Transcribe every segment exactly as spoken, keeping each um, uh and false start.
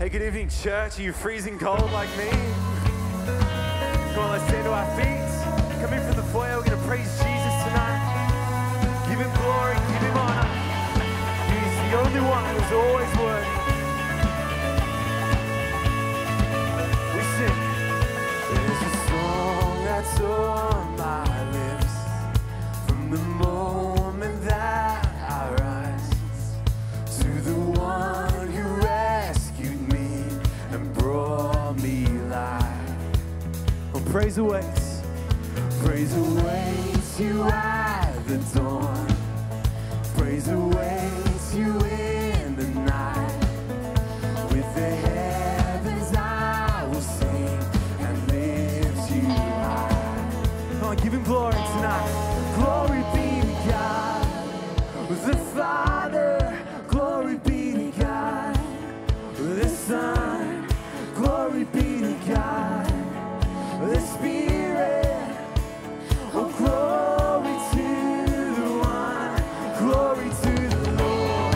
Hey, good evening, church. Are you freezing cold like me? Come on, let's stand to our feet. Come in from the foyer. We're going to praise Jesus tonight. Give him glory. Give him honor. He's the only one who's always worthy. We sing. There's a song that's on my lips from the moment that I rise to the one. Praise awaits, praise awaits you at the dawn, praise awaits you in the night, with the heavens I will sing and lift you high. Come on, give him glory tonight. Glory be to God, the Father, glory be to God, the Son, glory be to God. The Spirit, oh glory to the one, glory to the Lord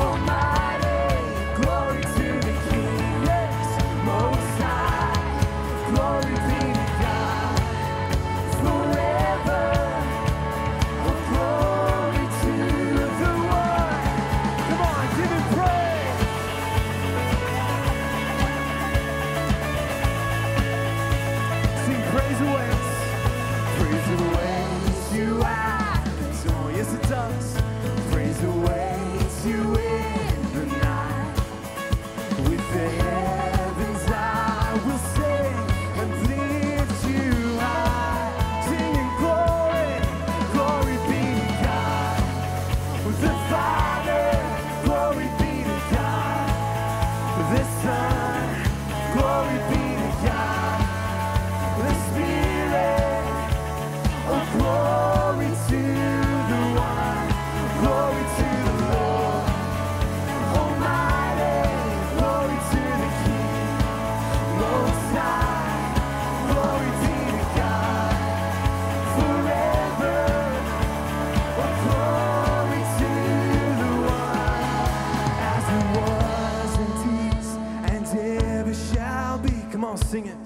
Almighty, glory to the King, yes, Most High, glory be to God forever, oh glory to the one. Come on, give him praise. Praise awaits, praise awaits you at the dawn, yes it does. Praise awaits you in the night, with the heavens I will sing and lift you high, singing glory, glory be to God, with the Father, glory be to God, the Son, glory be to God. Glory to the one, glory to the Lord Almighty, glory to the King, Most High, glory be to God forever, oh glory to the one, as it was and is and ever shall be. Come on, sing it.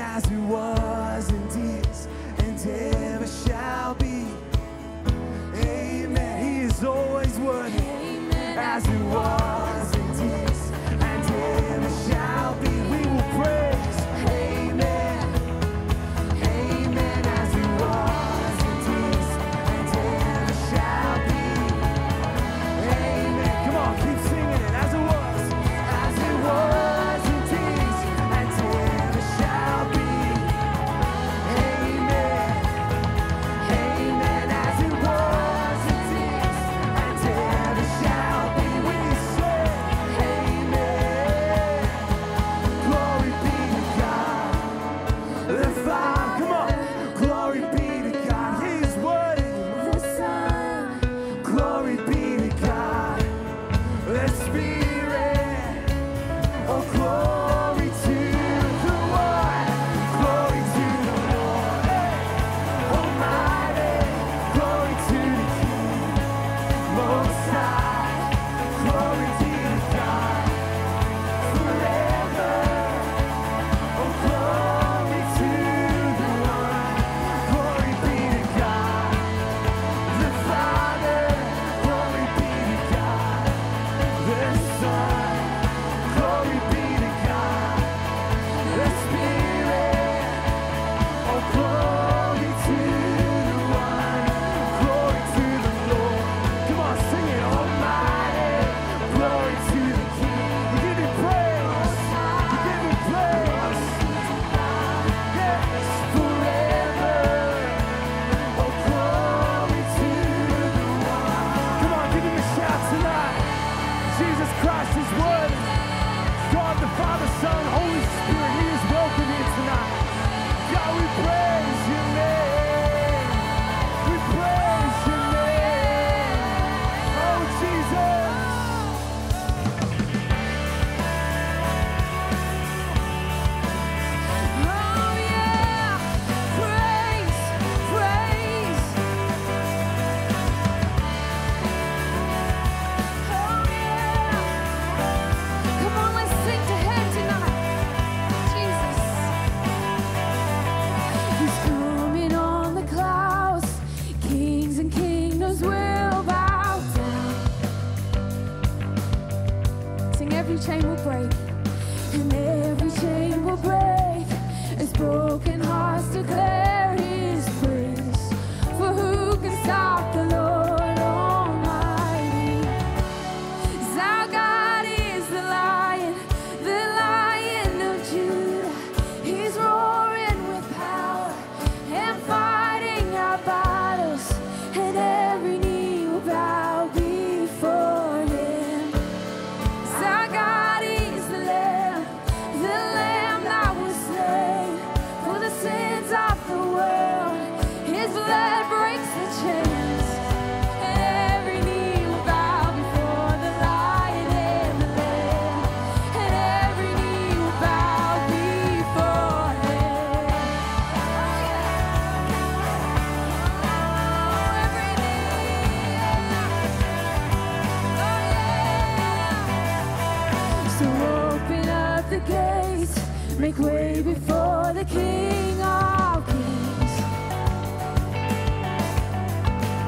As it was and is and ever shall be. Amen. He is always worthy. Amen. As it was and is and ever shall be. We will praise. Amen. Amen. As it was and is and ever shall be. Amen. Come on, keep singing it. As it was. As it was. every chain will break, and every chain will break, as broken hearts declare his praise. For who can stop the Lord Almighty? 'Cause our God is the Lion, the Lion of Judah. He's roaring with power and fighting our battles, and every knee will bow before him. 'Cause our God is the Lamb, the Lamb that was slain for the sins of the world. His blood breaks the chains, and every knee will bow before the Lion and the Lamb, and every knee will bow before him. So open up the gates, make way before the King of Kings.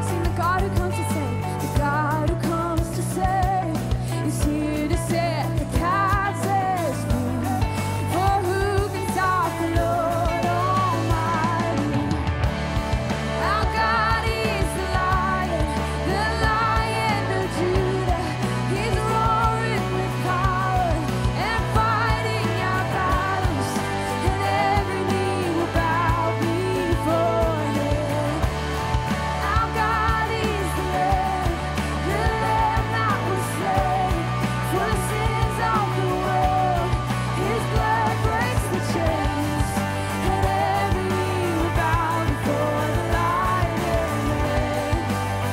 Sing the God who comes to save, the God who comes to save is here to set the captives free. For who can stop the Lord Almighty? Our God is the Lion, the Lion of Judah. He's roaring with power and fighting our battles, and every knee will bow before him. Our God is the Lamb, the Lamb that was slain for the sins of the world. His blood breaks the chains, and every knee will bow before the Lion and the Lamb, and every knee will bow before him. Oh yeah!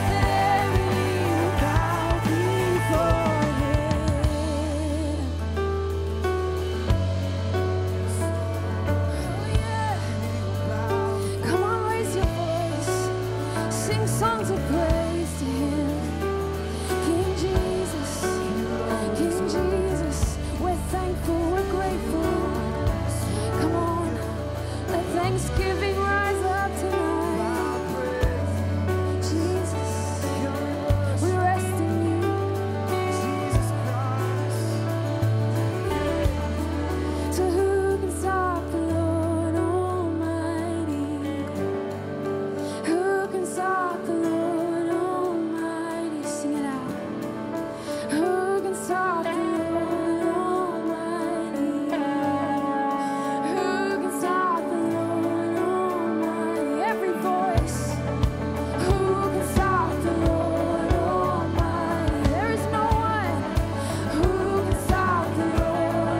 Come on, raise your voice, sing songs of praise to him. King Jesus, King Jesus, we're thankful, we're grateful. Come on, let thanksgiving rise up tonight. Jesus, we rest in you. So who can stop the Lord Almighty? Who can stop the Lord Almighty? Sing it out. Who can stop the Lord Almighty? Who can stop the Lord Almighty? Every voice. Who can stop the Lord Almighty? There is no one. Who can stop the Lord Almighty?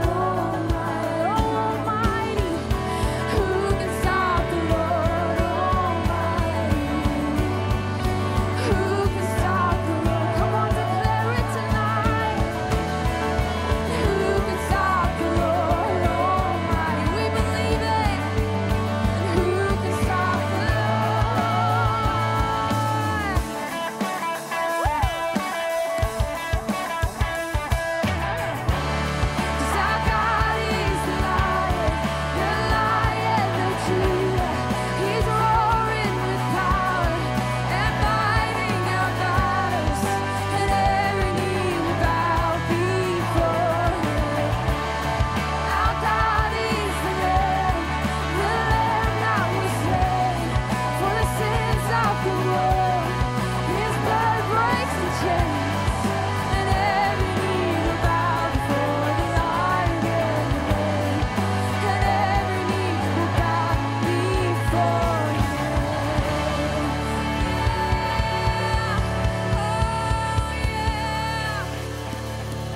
Almighty. Who can stop the Lord Almighty? Who can stop the Lord? Come on, declare it tonight. Who can stop the Lord Almighty? We believe it. Who can stop the Lord? 'Cause our God is the Lion, the Lion of Judah. He's roaring with power and fighting our battles, and every knee will bow before him. Our God is the Lamb, the Lamb that was slain for the sins of the world. His blood breaks the chains, and every knee will bow before the Lion and the Lamb, and every knee will bow before him. Yeah. Oh,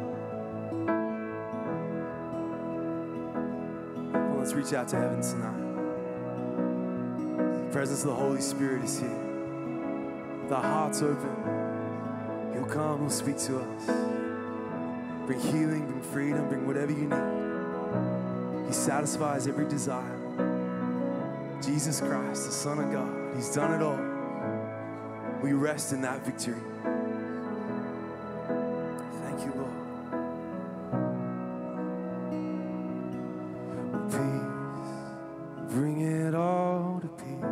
yeah. Well, let's reach out to heaven tonight. The presence of the Holy Spirit is here. With our hearts open, he'll come, he'll speak to us. Bring healing, bring freedom, bring whatever you need. He satisfies every desire. Jesus Christ, the Son of God, he's done it all. We rest in that victory. Thank you, Lord. Peace, bring it all to peace.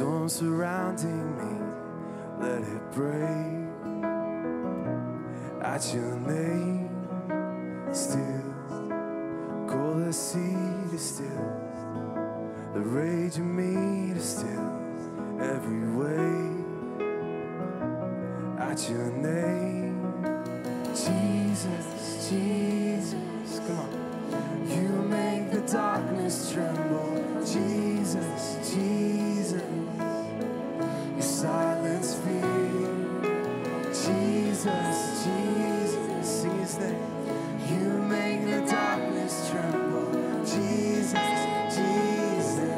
storm surrounding me, let it break. At your name, still, call the sea to still, the rage in me to still, every way. At your name, Jesus, Jesus, come on. You make the darkness tremble, Jesus, Jesus. You silence fear, Jesus, Jesus. Sing His name. You make the darkness tremble, Jesus, Jesus.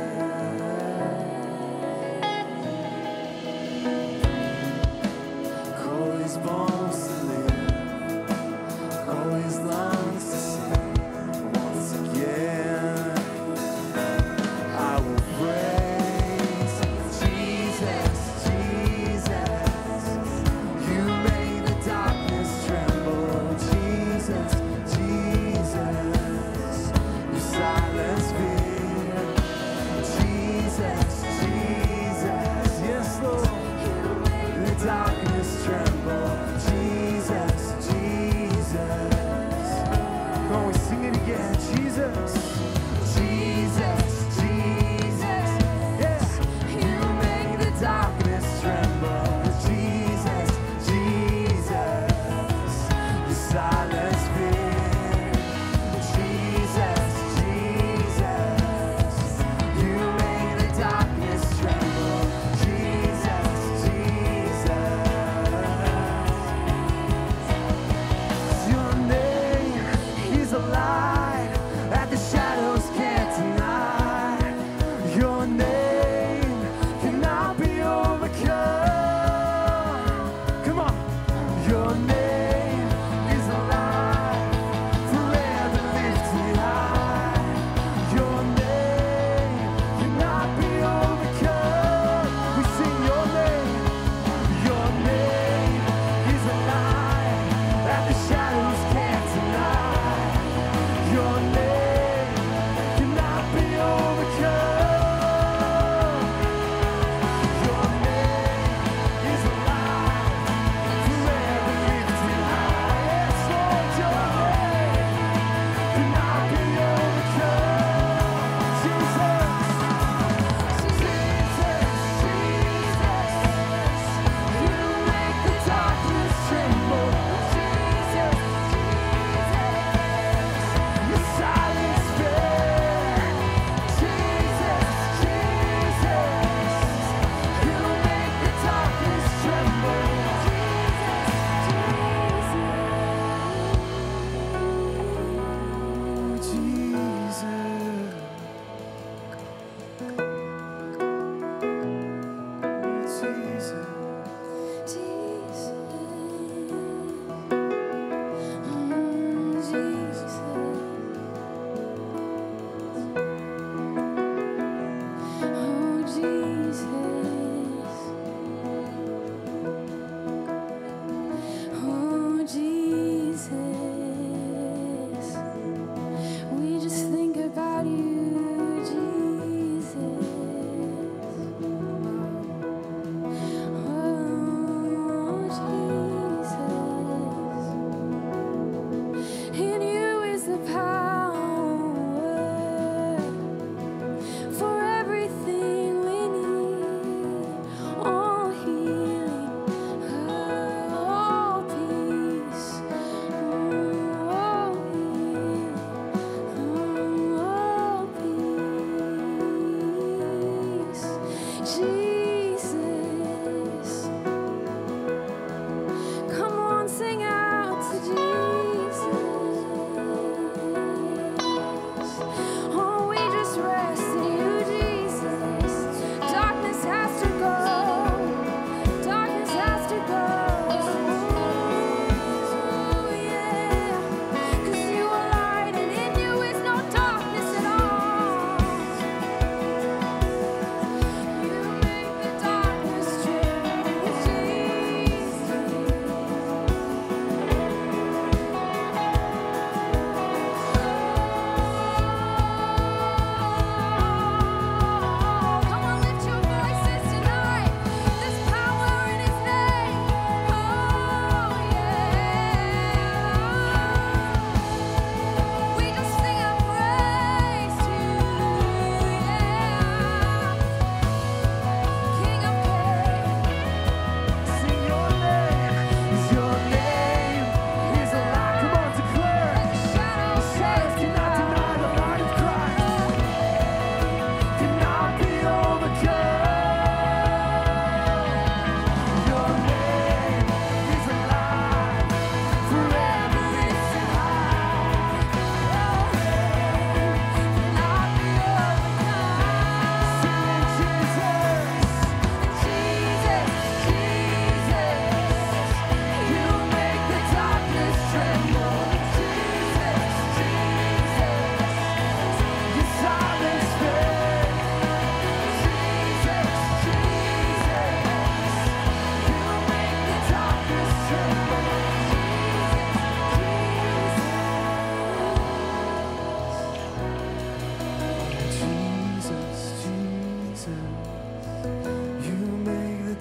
Call His bones to live, call His lungs to sing.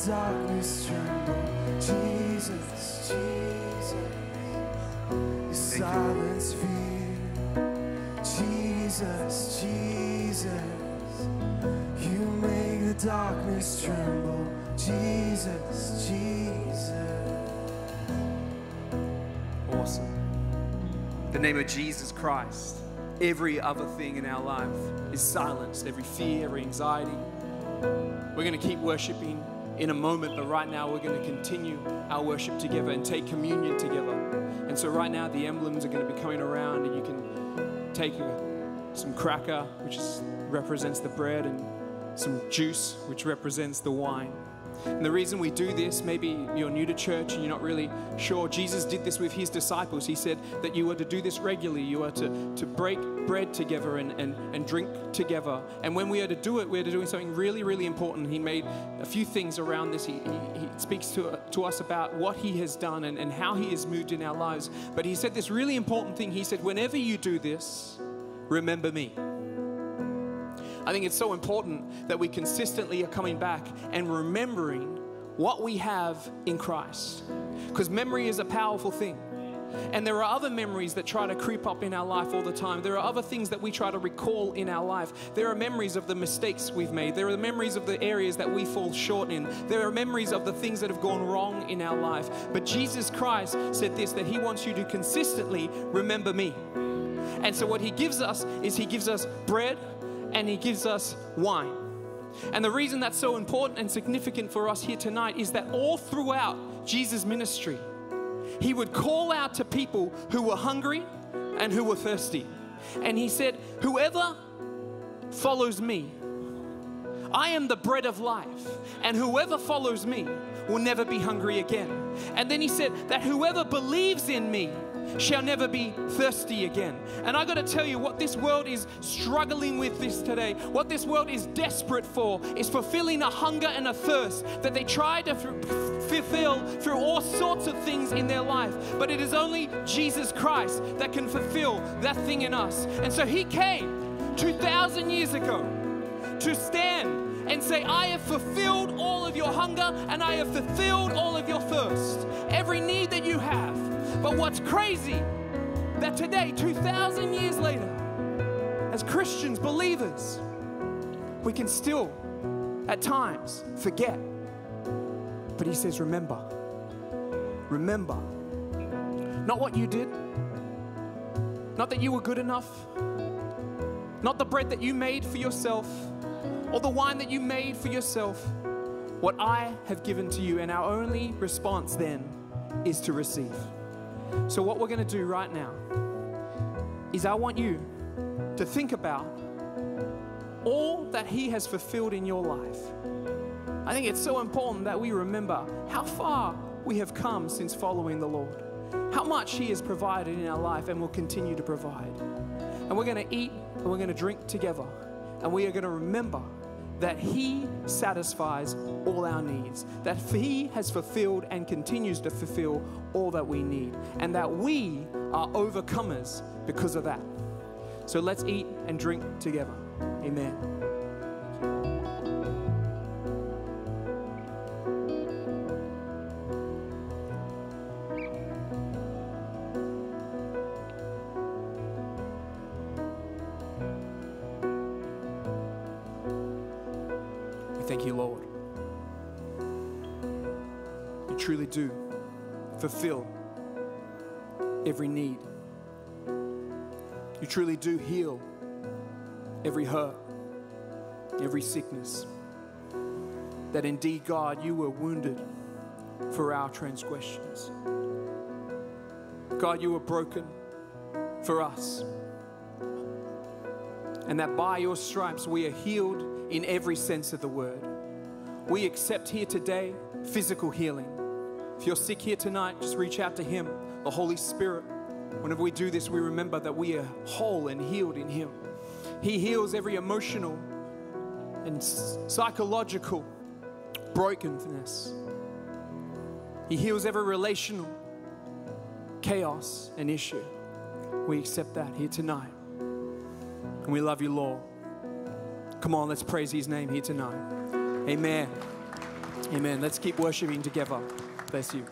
darkness tremble. Jesus, Jesus, you silence fear. Jesus, Jesus, you make the darkness tremble. Jesus, Jesus. Awesome. In the name of Jesus Christ, every other thing in our life is silenced. Every fear, every anxiety. We're going to keep worshiping in a moment, but right now we're going to continue our worship together and take communion together. And so right now the emblems are going to be coming around, and you can take a, some cracker, which is, represents the bread, and some juice, which represents the wine. And the reason we do this, maybe you're new to church and you're not really sure. Jesus did this with his disciples. He said that you are to do this regularly. You are to, to break bread together and, and, and drink together. And when we are to do it, we are to do something really, really important. He made a few things around this. He, he, he speaks to, to us about what he has done and, and how he has moved in our lives. But he said this really important thing. He said, whenever you do this, remember me. I think it's so important that we consistently are coming back and remembering what we have in Christ. Because memory is a powerful thing. And there are other memories that try to creep up in our life all the time. There are other things that we try to recall in our life. There are memories of the mistakes we've made. There are memories of the areas that we fall short in. There are memories of the things that have gone wrong in our life. But Jesus Christ said this, that he wants you to consistently remember me. And so what he gives us is he gives us bread, and he gives us wine. And the reason that's so important and significant for us here tonight is that all throughout Jesus' ministry, he would call out to people who were hungry and who were thirsty. And he said, whoever follows me, I am the bread of life, and whoever follows me will never be hungry again. And then he said that whoever believes in me shall never be thirsty again. And I got to tell you, what this world is struggling with this today, what this world is desperate for, is fulfilling a hunger and a thirst that they try to fulfill through all sorts of things in their life. But it is only Jesus Christ that can fulfill that thing in us. And so he came two thousand years ago to stand and say, I have fulfilled all of your hunger, and I have fulfilled all of your thirst, every need that you have. But what's crazy, that today, two thousand years later, as Christians, believers, we can still, at times, forget. But he says, remember. Remember. Not what you did. Not that you were good enough. Not the bread that you made for yourself, or the wine that you made for yourself. What I have given to you, and our only response then is to receive. So what we're going to do right now is I want you to think about all that he has fulfilled in your life. I think it's so important that we remember how far we have come since following the Lord, how much he has provided in our life and will continue to provide. And we're going to eat and we're going to drink together, and we are going to remember that he satisfies all our needs, that he has fulfilled and continues to fulfill all that we need, and that we are overcomers because of that. So let's eat and drink together. Amen. Do fulfill every need. You truly do heal every hurt, every sickness. That indeed, God, you were wounded for our transgressions. God, you were broken for us. And that by your stripes we are healed in every sense of the word. We accept here today physical healing. If you're sick here tonight, just reach out to him, the Holy Spirit. Whenever we do this, we remember that we are whole and healed in him. He heals every emotional and psychological brokenness. He heals every relational chaos and issue. We accept that here tonight. And we love you, Lord. Come on, let's praise his name here tonight. Amen. Amen. Let's keep worshiping together. Bless you.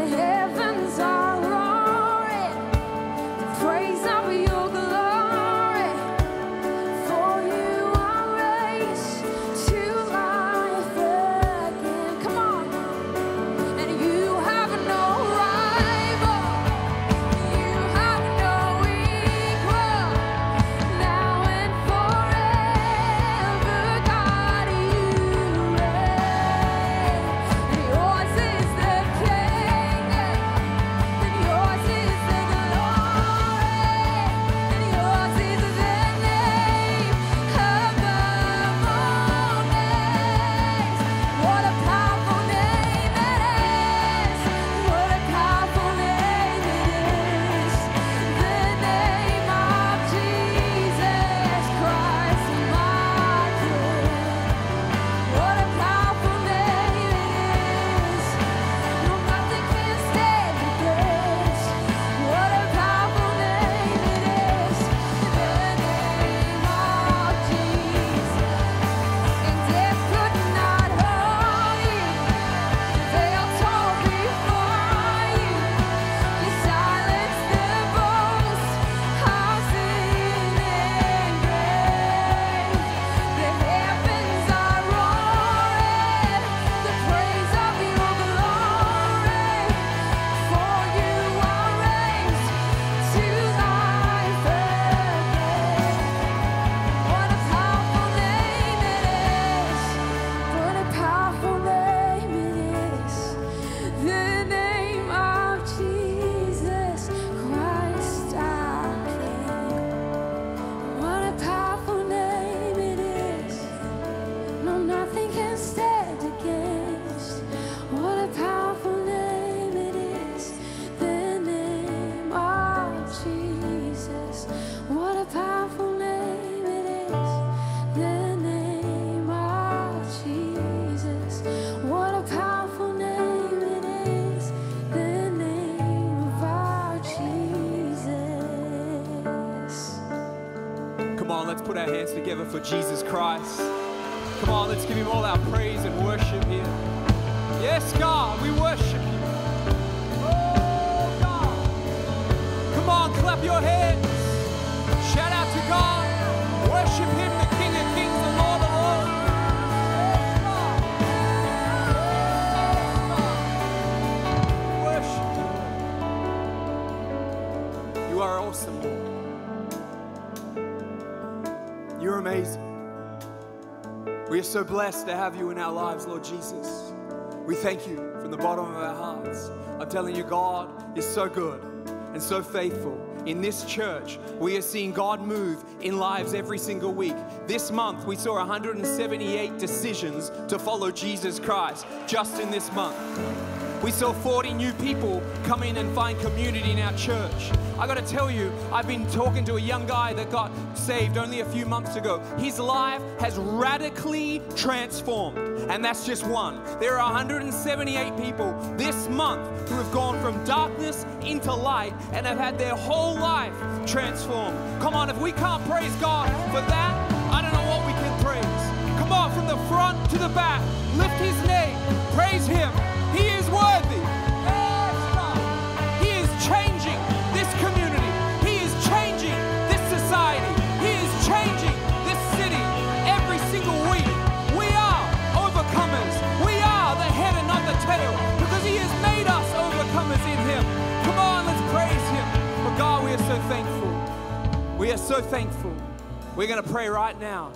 The put our hands together for Jesus Christ. Come on, let's give him all our praise and worship here. Yes, God, we worship you. Oh, God. Come on, clap your hands. Shout out to God. Worship him, the King of Kings, the Lord of Lords. Oh, God. Oh, God. Worship him. You are awesome, Lord. You're amazing. We are so blessed to have you in our lives, Lord Jesus. We thank you from the bottom of our hearts. I'm telling you, God is so good and so faithful. In this church, we are seeing God move in lives every single week. This month, we saw one hundred seventy-eight decisions to follow Jesus Christ just in this month. We saw forty new people come in and find community in our church. I got to tell you, I've been talking to a young guy that got saved only a few months ago. His life has radically transformed, and that's just one. There are one hundred seventy-eight people this month who have gone from darkness into light and have had their whole life transformed. Come on, if we can't praise God for that, I don't know what we can praise. Come on, from the front to the back, lift his name, praise him. He is worthy. He is changing this community. He is changing this society. He is changing this city every single week. We are overcomers. We are the head and not the tail because he has made us overcomers in him. Come on, let's praise him. For God, we are so thankful. We are so thankful. We're going to pray right now.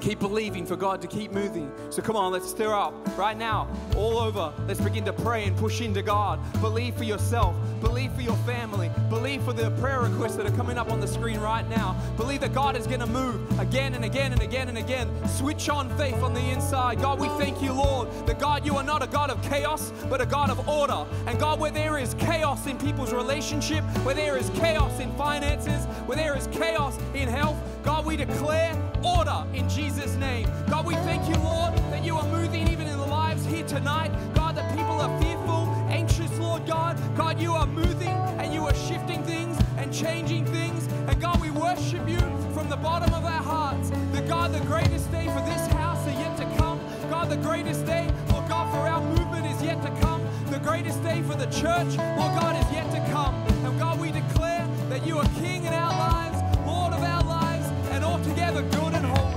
Keep believing for God to keep moving. So come on, let's stir up right now, all over. Let's begin to pray and push into God. Believe for yourself. Believe for your family. Believe for the prayer requests that are coming up on the screen right now. Believe that God is going to move again and again and again and again. Switch on faith on the inside. God, we thank you, Lord, that God, you are not a God of chaos, but a God of order. And God, where there is chaos in people's relationship, where there is chaos in finances, where there is chaos in health, God, we declare order in Jesus' name. God, we thank you, Lord, that you are moving even in the lives here tonight. God, that people are fearful, anxious, Lord God. God, you are moving and you are shifting things and changing things. And God, we worship you from the bottom of our hearts. That God, the greatest day for this house is yet to come. God, the greatest day, Lord God, for our movement is yet to come. The greatest day for the church, Lord God, is yet to come. And God, we declare that you are King in our lives, Lord of our lives, and altogether good and holy.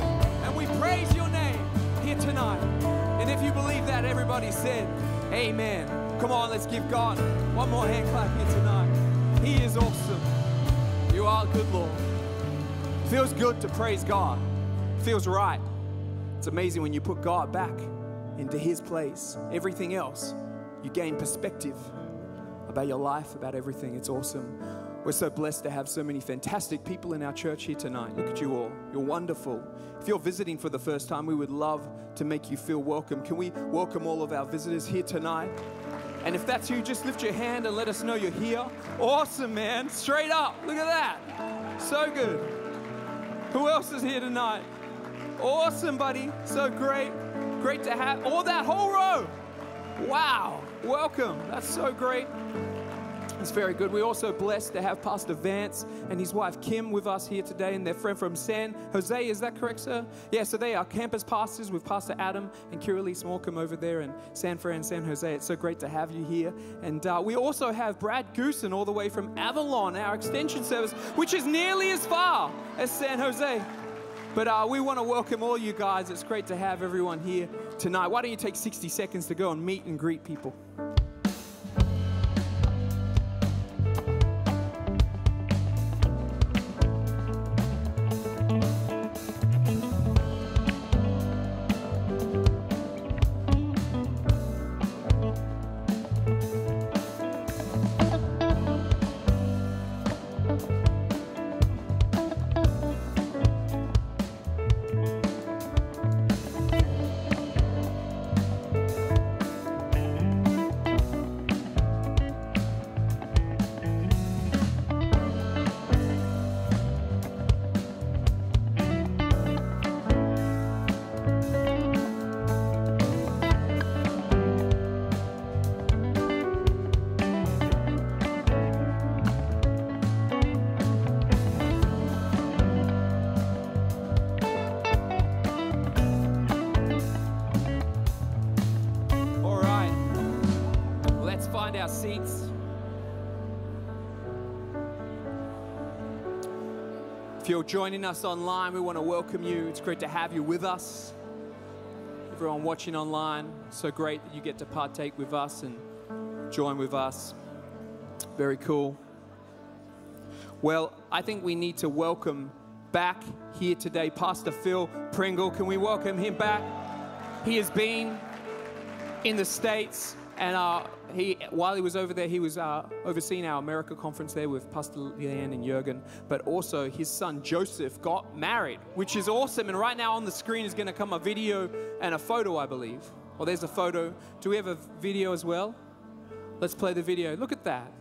Praise your name here tonight. And if you believe that, everybody said, amen. Come on, let's give God one more hand clap here tonight. He is awesome. You are good, Lord. Feels good to praise God. Feels right. It's amazing when you put God back into his place. Everything else, you gain perspective about your life, about everything. It's awesome. We're so blessed to have so many fantastic people in our church here tonight. Look at you all. You're wonderful. If you're visiting for the first time, we would love to make you feel welcome. Can we welcome all of our visitors here tonight? And if that's you, just lift your hand and let us know you're here. Awesome, man. Straight up. Look at that. So good. Who else is here tonight? Awesome, buddy. So great. Great to have all that whole row. Wow. Welcome. That's so great. It's very good. We're also blessed to have Pastor Vance and his wife Kim with us here today, and their friend from San Jose. Is that correct, sir? Yeah, so they are campus pastors with Pastor Adam and Kiralee Smallcomb over there in San Fran, San Jose. It's so great to have you here. And uh, we also have Brad Goosen all the way from Avalon, our extension service, which is nearly as far as San Jose. But uh, we want to welcome all you guys. It's great to have everyone here tonight. Why don't you take sixty seconds to go and meet and greet people? find our seats. If you're joining us online, we want to welcome you. It's great to have you with us. Everyone watching online, it's so great that you get to partake with us and join with us. Very cool. Well, I think we need to welcome back here today Pastor Phil Pringle. Can we welcome him back? He has been in the States, and uh, he, while he was over there, he was uh, overseeing our America conference there with Pastor Leanne and Jürgen, but also his son Joseph got married, which is awesome. And right now on the screen is going to come a video and a photo, I believe. Well, there's a photo. Do we have a video as well? Let's play the video. Look at that.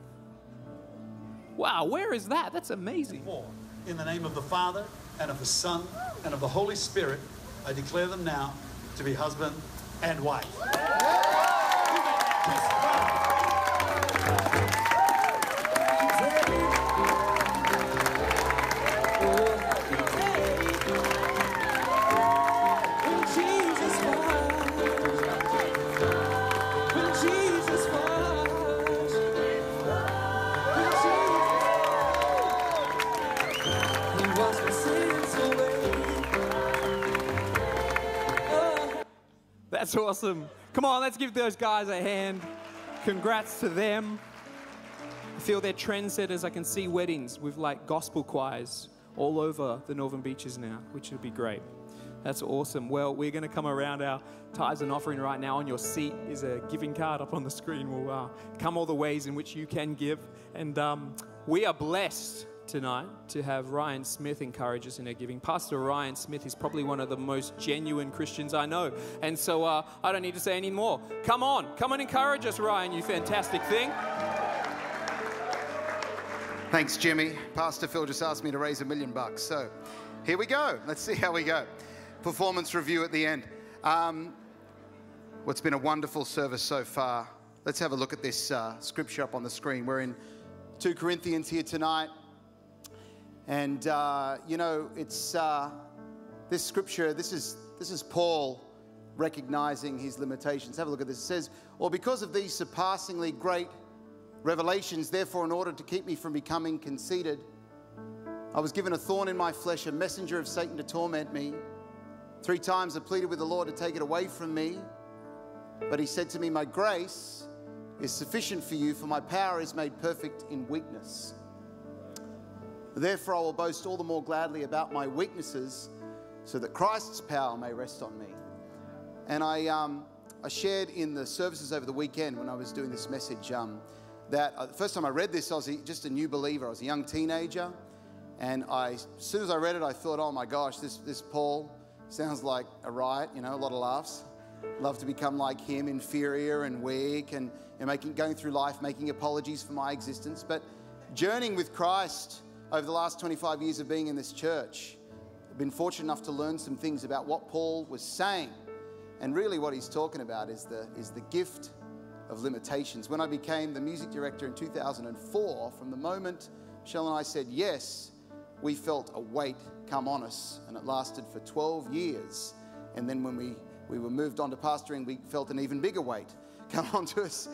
Wow, where is that? That's amazing. In the name of the Father, and of the Son, and of the Holy Spirit, I declare them now to be husband and wife. That's awesome. Come on, let's give those guys a hand. Congrats to them. I feel they're trendsetters. I can see weddings with like gospel choirs all over the Northern Beaches now, which would be great. That's awesome. Well, we're going to come around our tithes and offering right now. On your seat is a giving card up on the screen. We'll uh, come all the ways in which you can give. And um, we are blessed tonight to have Ryan Smith encourage us in our giving. Pastor Ryan Smith is probably one of the most genuine Christians I know. And so uh, I don't need to say any more. Come on. Come and encourage us, Ryan, you fantastic thing. Thanks, Jimmy. Pastor Phil just asked me to raise a million bucks. So here we go. Let's see how we go. Performance review at the end. Um, what's been a wonderful service so far. Let's have a look at this uh, scripture up on the screen. We're in Second Corinthians here tonight. And, uh, you know, it's uh, this scripture, this is, this is Paul recognizing his limitations. Have a look at this. It says, or because of these surpassingly great revelations, therefore, in order to keep me from becoming conceited, I was given a thorn in my flesh, a messenger of Satan to torment me. Three times I pleaded with the Lord to take it away from me. But he said to me, my grace is sufficient for you, for my power is made perfect in weakness. Therefore, I will boast all the more gladly about my weaknesses so that Christ's power may rest on me. And I, um, I shared in the services over the weekend when I was doing this message um, that uh, the first time I read this, I was just a new believer. I was a young teenager. And I, as soon as I read it, I thought, oh my gosh, this, this Paul sounds like a riot, you know, a lot of laughs. Love to become like him, inferior and weak, and, and making, going through life, making apologies for my existence. But journeying with Christ over the last twenty-five years of being in this church, I've been fortunate enough to learn some things about what Paul was saying. And really what he's talking about is the, is the gift of limitations. When I became the music director in two thousand four, from the moment Michelle and I said yes, we felt a weight come on us, and it lasted for twelve years. And then when we, we were moved on to pastoring, we felt an even bigger weight come on to us.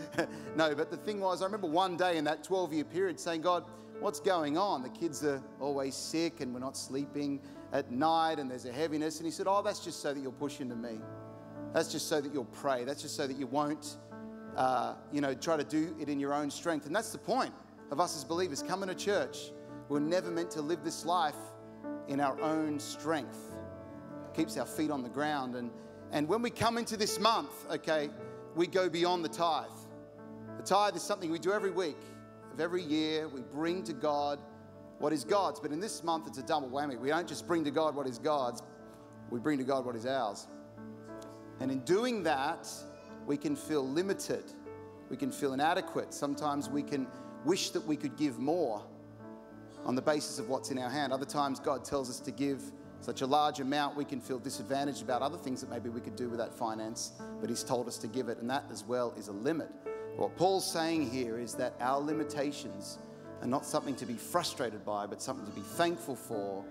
No, but the thing was, I remember one day in that twelve-year period saying, God, what's going on? The kids are always sick and we're not sleeping at night and there's a heaviness. And he said, oh, that's just so that you'll push into me. That's just so that you'll pray. That's just so that you won't, uh, you know, try to do it in your own strength. And that's the point of us as believers coming to church. We're never meant to live this life in our own strength. It keeps our feet on the ground. And, and when we come into this month, okay, we go beyond the tithe. The tithe is something we do every week. Of every year, we bring to God what is God's. But in this month, it's a double whammy. We don't just bring to God what is God's. We bring to God what is ours. And in doing that, we can feel limited. We can feel inadequate. Sometimes we can wish that we could give more on the basis of what's in our hand. Other times, God tells us to give such a large amount, we can feel disadvantaged about other things that maybe we could do with that finance. But he's told us to give it. And that as well is a limit. What Paul's saying here is that our limitations are not something to be frustrated by, but something to be thankful for,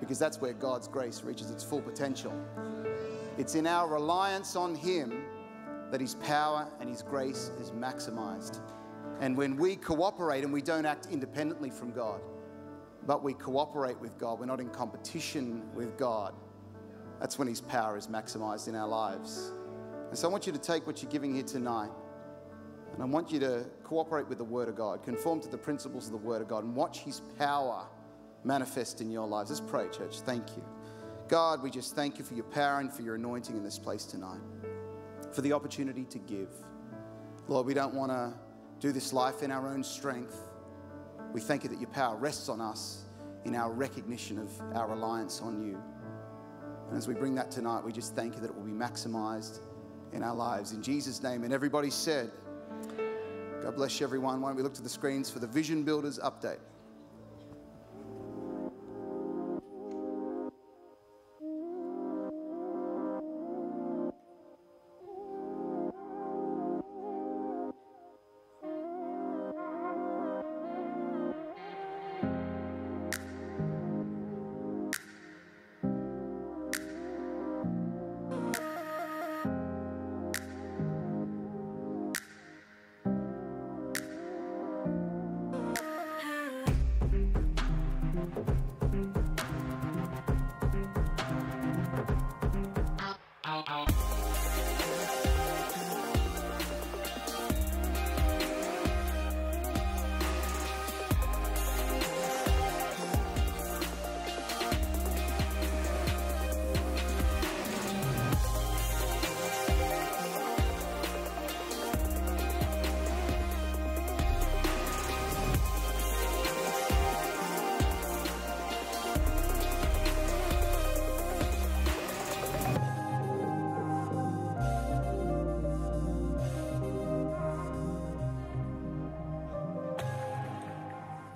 because that's where God's grace reaches its full potential. It's in our reliance on him that His power and His grace is maximized. And when we cooperate and we don't act independently from God, but we cooperate with God, we're not in competition with God, that's when His power is maximized in our lives. And so I want you to take what you're giving here tonight, and I want you to cooperate with the Word of God, conform to the principles of the Word of God, and watch His power manifest in your lives. Let's pray, church. Thank you. God, we just thank you for your power and for your anointing in this place tonight, for the opportunity to give. Lord, we don't want to do this life in our own strength. We thank you that your power rests on us in our recognition of our reliance on you. And as we bring that tonight, we just thank you that it will be maximized in our lives. In Jesus' name, and everybody said, God bless you, everyone. Why don't we look to the screens for the Vision Builders update.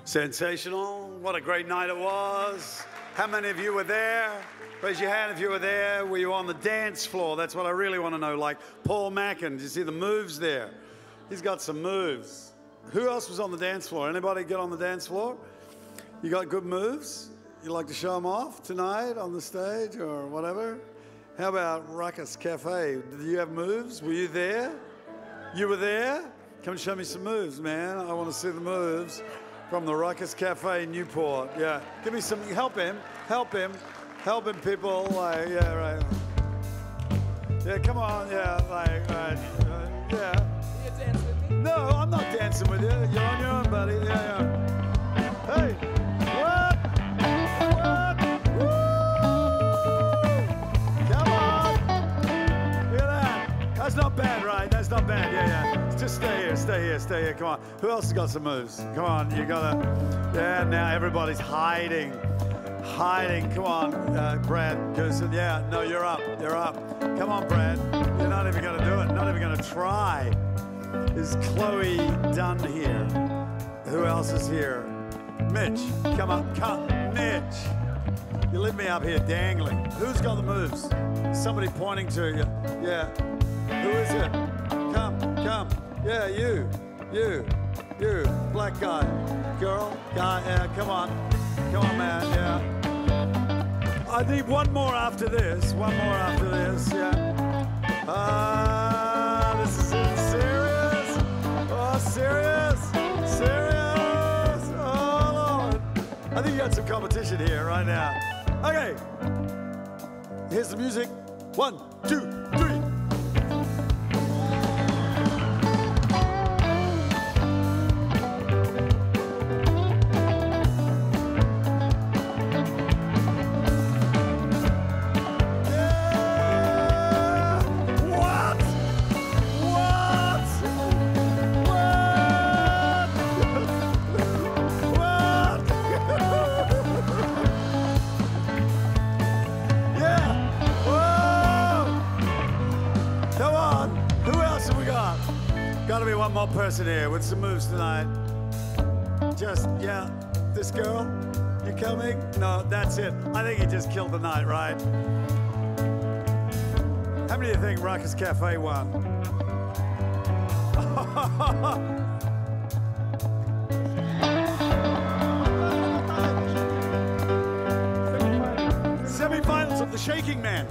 Sensational. What a great night it was. How many of you were there? Raise your hand if you were there. Were you on the dance floor? That's what I really want to know. Like Paul Mackin, did you see the moves there? He's got some moves. Who else was on the dance floor? Anybody get on the dance floor? You got good moves? You like to show them off tonight on the stage or whatever? How about Ruckus Cafe? Do you have moves? Were you there? You were there? Come show me some moves, man. I want to see the moves. From the Ruckus Cafe in Newport, yeah. Give me some, help him, help him, help him, people, like, yeah, right. Yeah, come on, yeah, like, right, uh, yeah. You're dancing with me? No, I'm not dancing with you. You're on your own, buddy, yeah, yeah. Hey, what? What? Woo! Come on. Look at that. That's not bad, right? That's not bad, yeah, yeah. Just stay here, stay here, stay here, come on. Who else has got some moves? Come on, you gotta, yeah, now everybody's hiding, hiding, come on, uh, Brad Goosen, yeah, no, you're up, you're up. Come on, Brad, you're not even gonna do it, not even gonna try. Is Chloe Dunn here? Who else is here? Mitch, come on, come, Mitch. You leave me up here dangling. Who's got the moves? Somebody pointing to you, yeah. Who is it? Come, come. Yeah, you, you, you, black guy, girl, guy, yeah, come on, come on, man, yeah. I need one more after this, one more after this, yeah. Ah, this is it, serious? Oh, serious? Serious? Oh, Lord. I think you got some competition here right now. Okay, here's the music. One, two, three. Person here with some moves tonight. Just, yeah, this girl, you coming? No, that's it. I think he just killed the night, right? How many of you think Ruckus Cafe won? Semi-finals of the Shaking Man.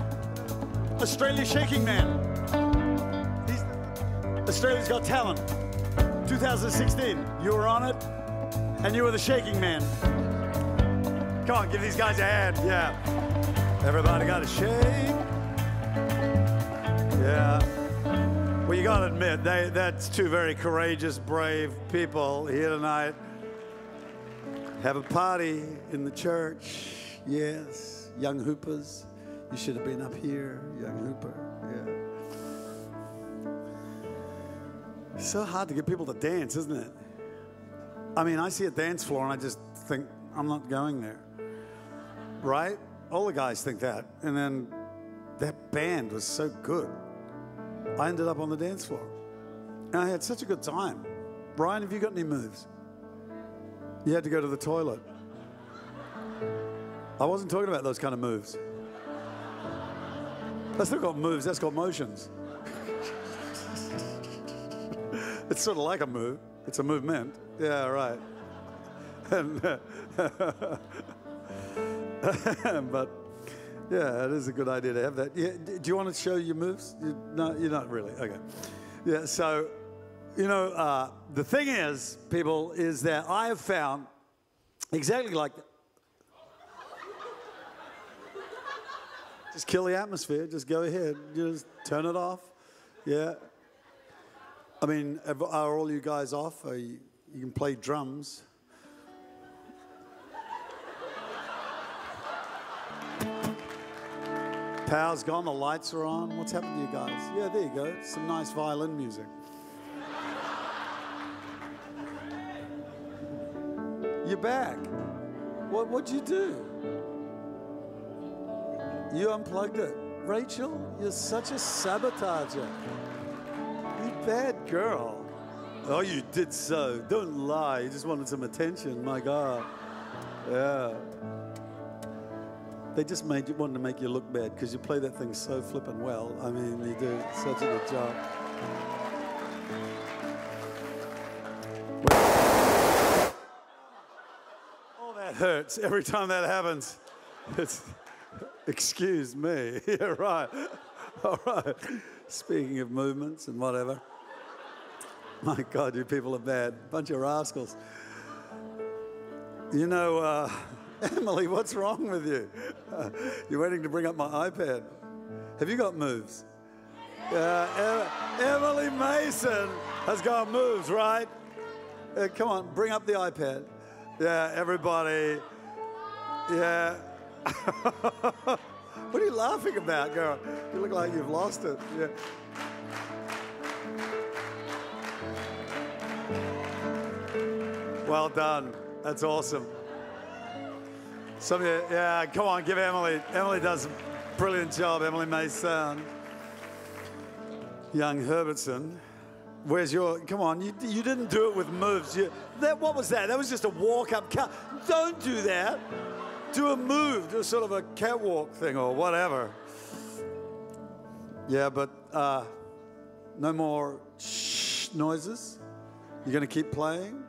Australia's Shaking Man. He's Australia's Got Talent, two thousand sixteen. You were on it, and you were the Shaking Man. Come on, give these guys a hand, yeah. Everybody got a shake. Yeah. Well, you gotta admit, they, that's two very courageous, brave people here tonight. Have a party in the church, yes. Young Hoopers, you should have been up here, Young Hooper, yeah. It's so hard to get people to dance, isn't it? I mean, I see a dance floor and I just think, I'm not going there. Right? All the guys think that. And then that band was so good. I ended up on the dance floor. And I had such a good time. Brian, have you got any moves? You had to go to the toilet. I wasn't talking about those kind of moves. That's not called moves, that's called motions. It's sort of like a move. It's a movement. Yeah, right. And, uh, but yeah, it is a good idea to have that. Yeah, do you want to show your moves? You, no, you're not really. Okay. Yeah. So, you know, uh, the thing is, people, is that I have found exactly like. Just kill the atmosphere. Just go ahead. Just turn it off. Yeah. I mean, are all you guys off? Are you, you can play drums. Power's gone, the lights are on. What's happened to you guys? Yeah, there you go. Some nice violin music. You're back. What, what'd you do? You unplugged it. Rachel, you're such a sabotager. You bad girl. Oh, you did so. Don't lie. You just wanted some attention. My God. Yeah. They just made you, wanted to make you look bad because you play that thing so flippin' well. I mean, you do such a good job. Oh, that hurts every time that happens. It's, excuse me. Yeah, right. All right. Speaking of movements and whatever. My God, you people are bad. Bunch of rascals. You know, uh, Emily, what's wrong with you? Uh, you're waiting to bring up my iPad. Have you got moves? Uh, e Emily Mason has got moves, right? Uh, come on, bring up the iPad. Yeah, everybody. Yeah. What are you laughing about, girl? You look like you've lost it. Yeah. Well done. That's awesome. Some of you, yeah, come on, give Emily. Emily does a brilliant job. Emily Mason, Young Herbertson. Where's your? Come on, you, you didn't do it with moves. You, that what was that? That was just a walk-up cut. Don't do that. Do a move. Do sort of a catwalk thing or whatever. Yeah, but uh, no more shh noises. You're gonna keep playing.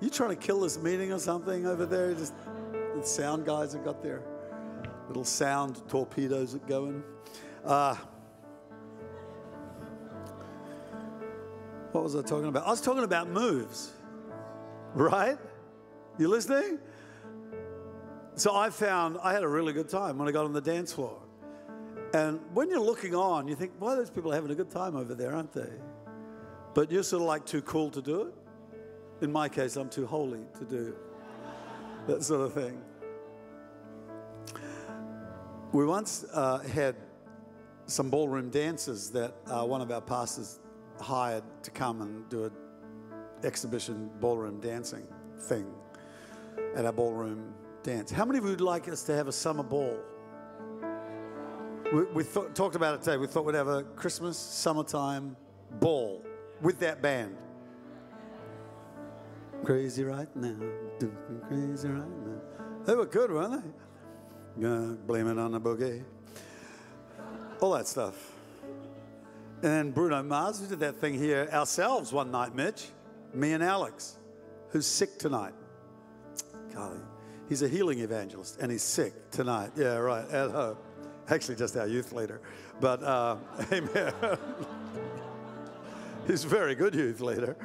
You trying to kill this meeting or something over there? Just. The sound guys have got their little sound torpedoes that go in. Uh, what was I talking about? I was talking about moves, right? You listening? So I found I had a really good time when I got on the dance floor. And when you're looking on, you think, boy, those people are having a good time over there, aren't they? But you're sort of like too cool to do it. In my case, I'm too holy to do it. That sort of thing. We once uh, had some ballroom dancers that uh, one of our pastors hired to come and do an exhibition ballroom dancing thing at our ballroom dance. How many of you would like us to have a summer ball? We, we thought, talked about it today. We thought we'd have a Christmas, summertime ball with that band. Crazy right now, crazy right now. They were good, weren't they? Gonna blame it on the boogie. All that stuff. And then Bruno Mars, we did that thing here ourselves one night, Mitch. Me and Alex, who's sick tonight. Carly, he's a healing evangelist, and he's sick tonight. Yeah, right, at home. Actually, just our youth leader. But, uh, amen. He's a very good youth leader.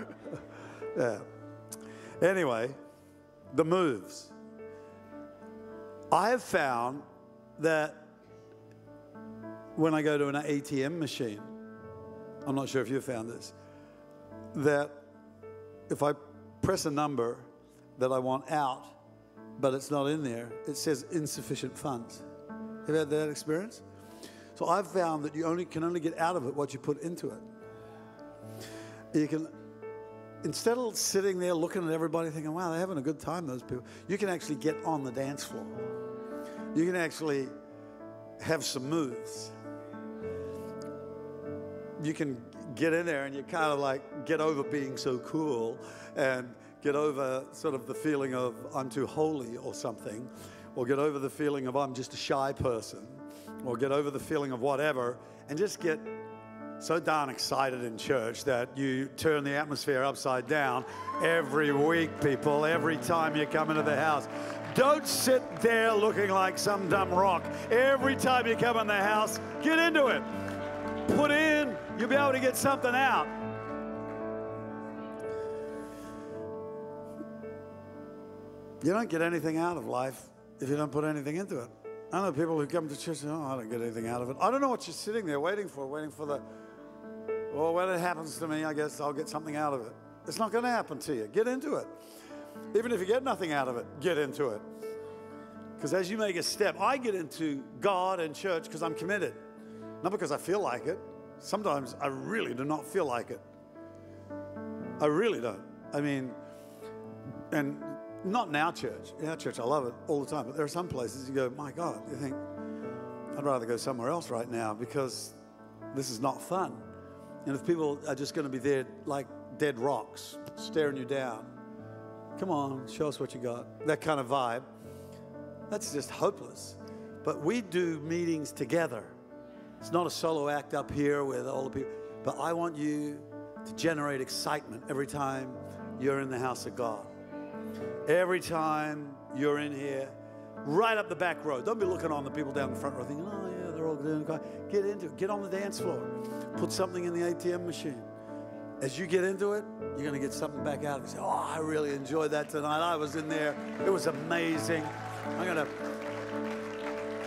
Yeah. Anyway, the moves. I have found that when I go to an A T M machine, I'm not sure if you've found this, that if I press a number that I want out, but it's not in there, it says insufficient funds. Have you had that experience? So I've found that you only can only get out of it what you put into it. You can, instead of sitting there looking at everybody thinking, wow, they're having a good time, those people, you can actually get on the dance floor. You can actually have some moves. You can get in there and you kind of like get over being so cool and get over sort of the feeling of I'm too holy or something, or get over the feeling of I'm just a shy person, or get over the feeling of whatever, and just get so darn excited in church that you turn the atmosphere upside down every week, people, every time you come into the house. Don't sit there looking like some dumb rock. Every time you come in the house, get into it. Put in, you'll be able to get something out. You don't get anything out of life if you don't put anything into it. I know people who come to church and, oh, I don't get anything out of it. I don't know what you're sitting there waiting for, waiting for the, well, when it happens to me, I guess I'll get something out of it. It's not going to happen to you. Get into it. Even if you get nothing out of it, get into it. Because as you make a step, I get into God and church because I'm committed. Not because I feel like it. Sometimes I really do not feel like it. I really don't. I mean, and not in our church. In our church, I love it all the time. But there are some places you go, my God, you think, I'd rather go somewhere else right now because this is not fun. And if people are just going to be there like dead rocks, staring you down, come on, show us what you got, that kind of vibe, that's just hopeless. But we do meetings together. It's not a solo act up here with all the people. But I want you to generate excitement every time you're in the house of God. Every time you're in here, right up the back row. Don't be looking on the people down the front row thinking, oh, yeah, they're all doing good. Get into it. Get on the dance floor. Put something in the A T M machine. As you get into it, you're going to get something back out of it. You say, oh, I really enjoyed that tonight. I was in there. It was amazing. I'm going to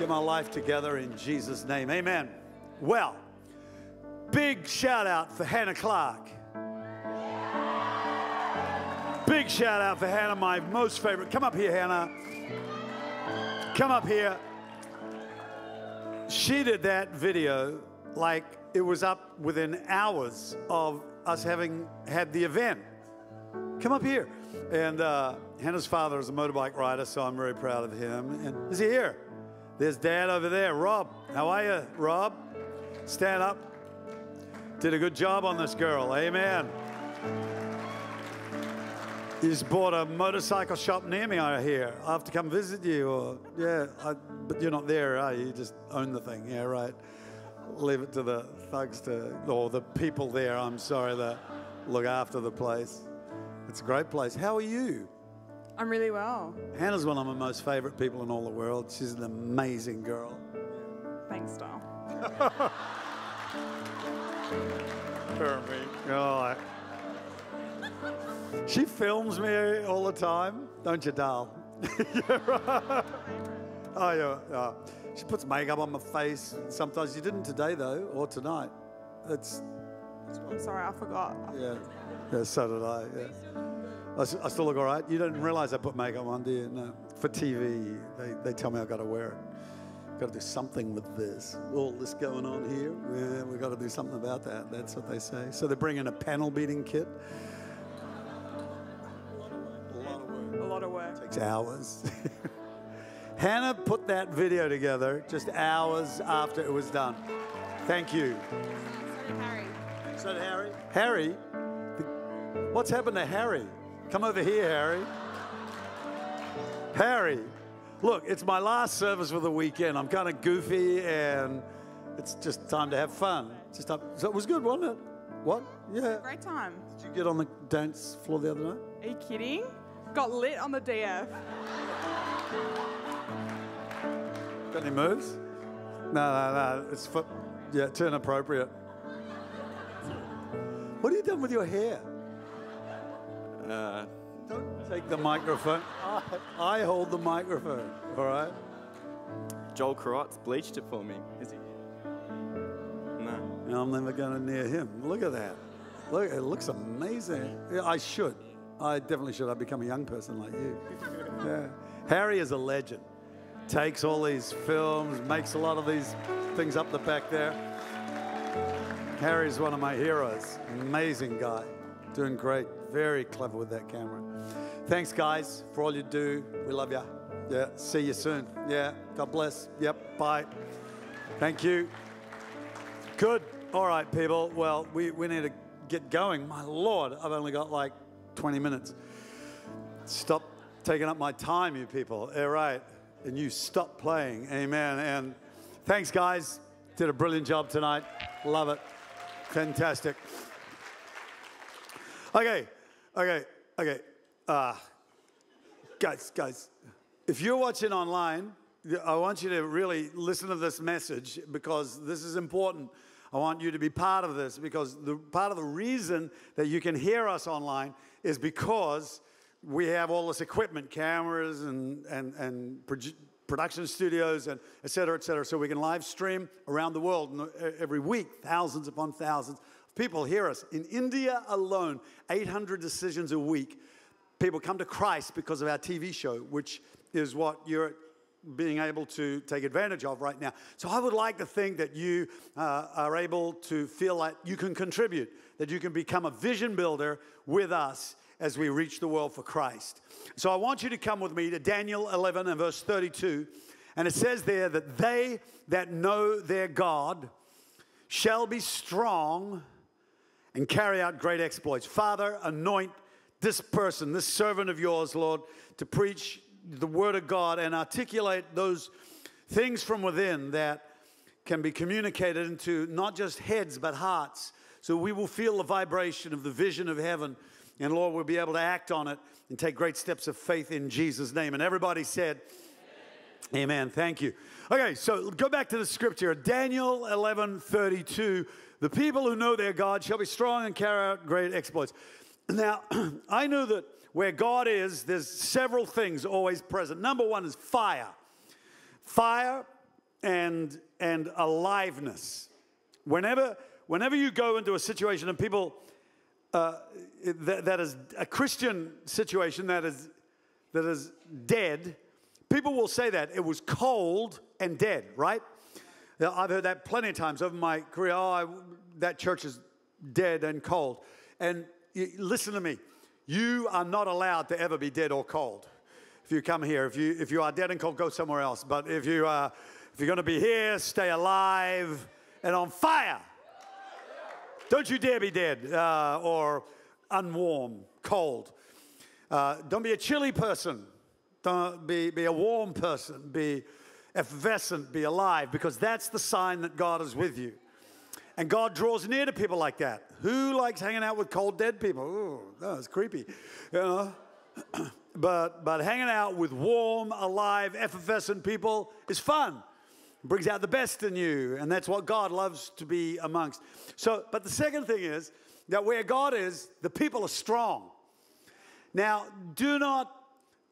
get my life together in Jesus' name. Amen. Well, big shout out for Hannah Clark. Big shout out for Hannah, my most favorite. Come up here, Hannah. Come up here. She did that video like it was up within hours of us having had the event. Come up here. And uh, Hannah's father is a motorbike rider, so I'm very proud of him. And is he here? There's Dad over there, Rob. How are you, Rob? Stand up. Did a good job on this girl. Amen. You just bought a motorcycle shop near me, I hear. I have to come visit you. Or, yeah, I, but you're not there, are you? You just own the thing. Yeah, right. Leave it to the thugs to, or the people there, I'm sorry, that look after the place. It's a great place. How are you? I'm really well. Hannah's one of my most favorite people in all the world. She's an amazing girl. Thanks, doll. Oh, she films me all the time, don't you, doll? Yeah, right. Oh, yeah. Oh. She puts makeup on my face. Sometimes you didn't today, though, or tonight. It's. I'm sorry, I forgot. Yeah. Yeah, so did I. Yeah. I still look all right. You don't realize I put makeup on, do you? No. For T V, they, they tell me I've got to wear it. Got to do something with this. All this going on here, yeah, we've got to do something about that. That's what they say. So they're bringing a panel beating kit. A lot of work. A lot of work. It takes hours. Hannah put that video together just hours after it was done. Thank you. So did Harry. So did Harry. Harry? What's happened to Harry? Come over here, Harry. Harry, look, it's my last service for the weekend. I'm kind of goofy, and it's just time to have fun. Just time. So it was good, wasn't it? What? Yeah. Great time. Did you get on the dance floor the other night? Are you kidding? Got lit on the D F. Got any moves? No, no, no. It's foot. Yeah, turn appropriate. What have you done with your hair? Uh, Don't take the microphone. I, I hold the microphone, all right? Joel Carot's bleached it for me. Is he? No. No, I'm never going near him. Look at that. Look, it looks amazing. Yeah, I should. I definitely should. I'd become a young person like you. Yeah. Harry is a legend. Takes all these films, makes a lot of these things up the back there. Harry's one of my heroes. Amazing guy. Doing great. Very clever with that camera. Thanks, guys, for all you do. We love you. Yeah. See you soon. Yeah. God bless. Yep. Bye. Thank you. Good. All right, people. Well, we, we need to get going. My Lord, I've only got like twenty minutes. Stop taking up my time, you people. All right. And you stop playing. Amen. And thanks, guys. Did a brilliant job tonight. Love it. Fantastic. Okay, okay, okay. Uh, guys, guys, if you're watching online, I want you to really listen to this message because this is important. I want you to be part of this because the, part of the reason that you can hear us online is because we have all this equipment, cameras and, and, and produ production studios and et cetera, et cetera. So we can live stream around the world and every week, thousands upon thousands. People hear us. In India alone, eight hundred decisions a week. People come to Christ because of our T V show, which is what you're being able to take advantage of right now. So I would like to think that you uh, are able to feel like you can contribute, that you can become a vision builder with us as we reach the world for Christ. So I want you to come with me to Daniel eleven and verse thirty-two. And it says there that they that know their God shall be strong and carry out great exploits. Father, anoint this person, this servant of yours, Lord, to preach the word of God and articulate those things from within that can be communicated into not just heads but hearts. So we will feel the vibration of the vision of heaven. And Lord, we'll be able to act on it and take great steps of faith in Jesus' name. And everybody said, amen. Amen. Thank you. Okay, so go back to the scripture. Daniel eleven thirty-two. The people who know their God shall be strong and carry out great exploits. Now, I know that where God is, there's several things always present. Number one is fire. Fire and, and aliveness. Whenever, whenever you go into a situation and people, uh, that, that is a Christian situation that is, that is dead, people will say that. It was cold and dead, right? Now, I've heard that plenty of times over my career. Oh, I, that church is dead and cold. And you, listen to me. You are not allowed to ever be dead or cold. If you come here, if you if you are dead and cold, go somewhere else. But if you are, if you're going to be here, stay alive and on fire. Don't you dare be dead uh, or unwarm, cold. Uh, don't be a chilly person. Don't be be a warm person. Be effervescent, be alive, because that's the sign that God is with you. And God draws near to people like that. Who likes hanging out with cold, dead people? Ooh, that was creepy. You know? but, but hanging out with warm, alive, effervescent people is fun. It brings out the best in you, and that's what God loves to be amongst. So, but the second thing is that where God is, the people are strong. Now, do not,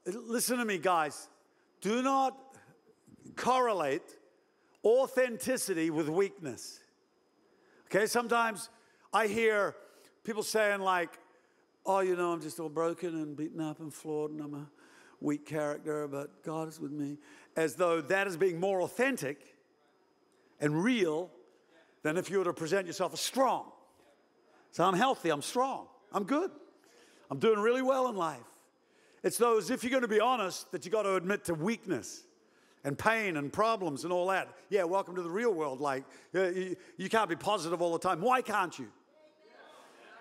listen to me, guys, do not correlate authenticity with weakness. Okay, sometimes I hear people saying like, oh, you know, I'm just all broken and beaten up and flawed and I'm a weak character, but God is with me, as though that is being more authentic and real than if you were to present yourself as strong. So I'm healthy, I'm strong, I'm good, I'm doing really well in life. It's though as if you're going to be honest that you've got to admit to weakness and pain and problems and all that. Yeah, welcome to the real world. Like, you, you can't be positive all the time. Why can't you?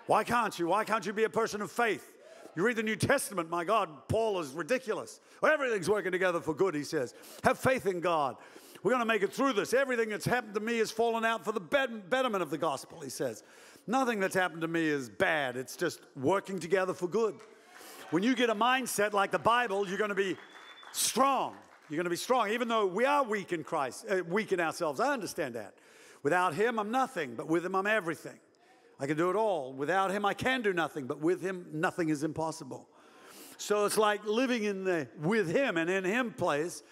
Why can't you? Why can't you be a person of faith? You read the New Testament, my God, Paul is ridiculous. Everything's working together for good, he says. Have faith in God. We're going to make it through this. Everything that's happened to me has fallen out for the betterment of the gospel, he says. Nothing that's happened to me is bad. It's just working together for good. When you get a mindset like the Bible, you're going to be strong. You're going to be strong, even though we are weak in Christ, uh, weak in ourselves. I understand that. Without him, I'm nothing, but with him, I'm everything. I can do it all. Without him, I can do nothing. But with him, nothing is impossible. So it's like living in the with him and in him place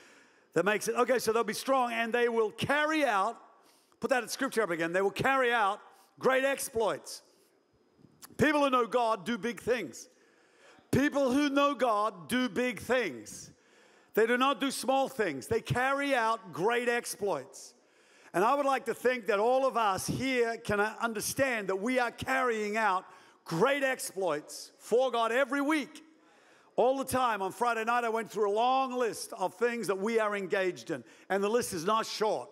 that makes it, okay, so they'll be strong and they will carry out, put that in scripture up again, they will carry out great exploits. People who know God do big things. People who know God do big things. They do not do small things. They carry out great exploits. And I would like to think that all of us here can understand that we are carrying out great exploits for God every week. All the time. On Friday night, I went through a long list of things that we are engaged in. And the list is not short.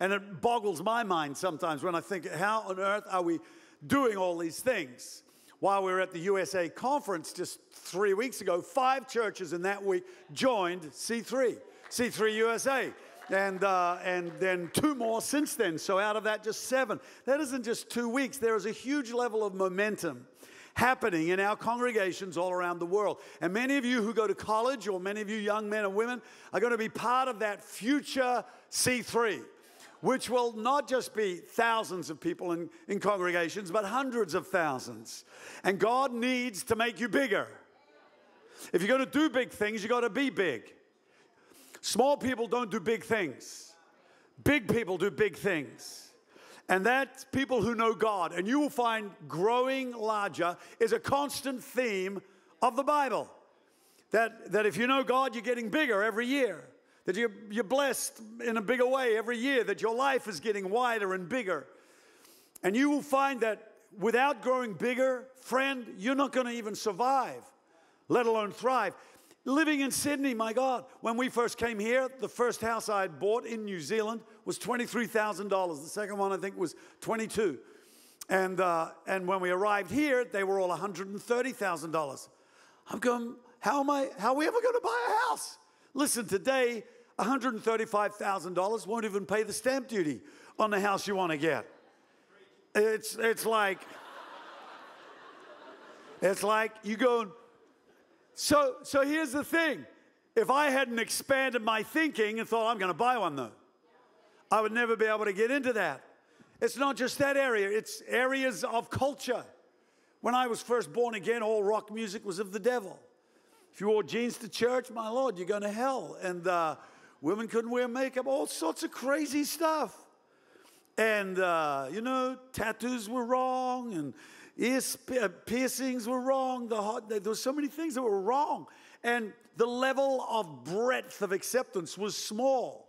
And it boggles my mind sometimes when I think, how on earth are we doing all these things? While we were at the U S A conference just three weeks ago, five churches in that week joined C three, C three U S A. And, uh, and then two more since then. So out of that, just seven. That isn't just two weeks. There is a huge level of momentum happening in our congregations all around the world. And many of you who go to college, or many of you young men and women, are going to be part of that future C three, which will not just be thousands of people in, in congregations, but hundreds of thousands. And God needs to make you bigger. If you're going to do big things, you've got to be big. Small people don't do big things. Big people do big things. And that's people who know God. And you will find growing larger is a constant theme of the Bible. That, that if you know God, you're getting bigger every year. That you're, you're blessed in a bigger way every year. That your life is getting wider and bigger. And you will find that without growing bigger, friend, you're not going to even survive, let alone thrive. Living in Sydney, my God, when we first came here, the first house I had bought in New Zealand was twenty-three thousand dollars. The second one, I think, was twenty-two thousand dollars. And, uh, and when we arrived here, they were all one hundred thirty thousand dollars. I'm going, how am I, how are we ever going to buy a house? Listen, today, one hundred thirty-five thousand dollars won't even pay the stamp duty on the house you want to get. It's, it's like, it's like you go. So, so here's the thing. If I hadn't expanded my thinking and thought, I'm going to buy one, though, I would never be able to get into that. It's not just that area. It's areas of culture. When I was first born again, all rock music was of the devil. If you wore jeans to church, my Lord, you're going to hell. And uh, women couldn't wear makeup, all sorts of crazy stuff. And, uh, you know, tattoos were wrong and ear piercings were wrong. The heart, there were so many things that were wrong. And the level of breadth of acceptance was small.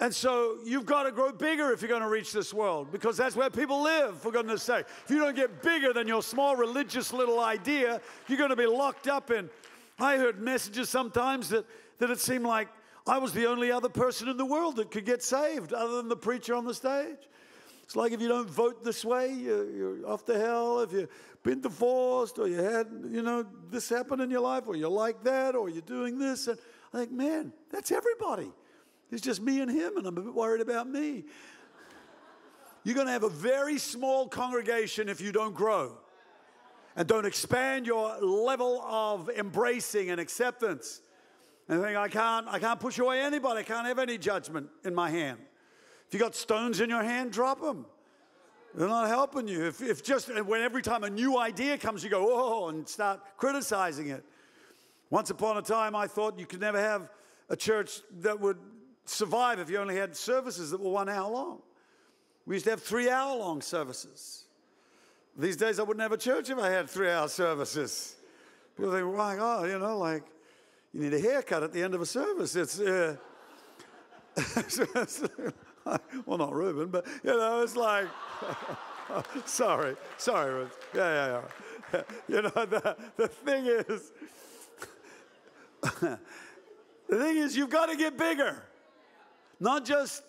And so you've got to grow bigger if you're going to reach this world, because that's where people live, for goodness sake. If you don't get bigger than your small religious little idea, you're going to be locked up in. I heard messages sometimes that, that it seemed like I was the only other person in the world that could get saved other than the preacher on the stage. It's like if you don't vote this way, you're, you're off to hell. If you've been divorced, or you had, you know, this happen in your life, or you're like that, or you're doing this. And I think, man, that's everybody. It's just me and him, and I'm a bit worried about me. You're going to have a very small congregation if you don't grow and don't expand your level of embracing and acceptance. And think, I can't, I can't push away anybody. I can't have any judgment in my hand. If you got stones in your hand, drop them. They're not helping you. If, if just when every time a new idea comes, you go, oh, and start criticizing it. Once upon a time, I thought you could never have a church that would survive if you only had services that were one hour long. We used to have three-hour-long services. These days, I wouldn't have a church if I had three-hour services. People think, well, my God, you know, like, you need a haircut at the end of a service. It's... Uh... Well, not Reuben, but, you know, it's like, sorry, sorry, Reuben. Yeah, yeah, yeah. You know, the, the thing is, the thing is, you've got to get bigger. Not just,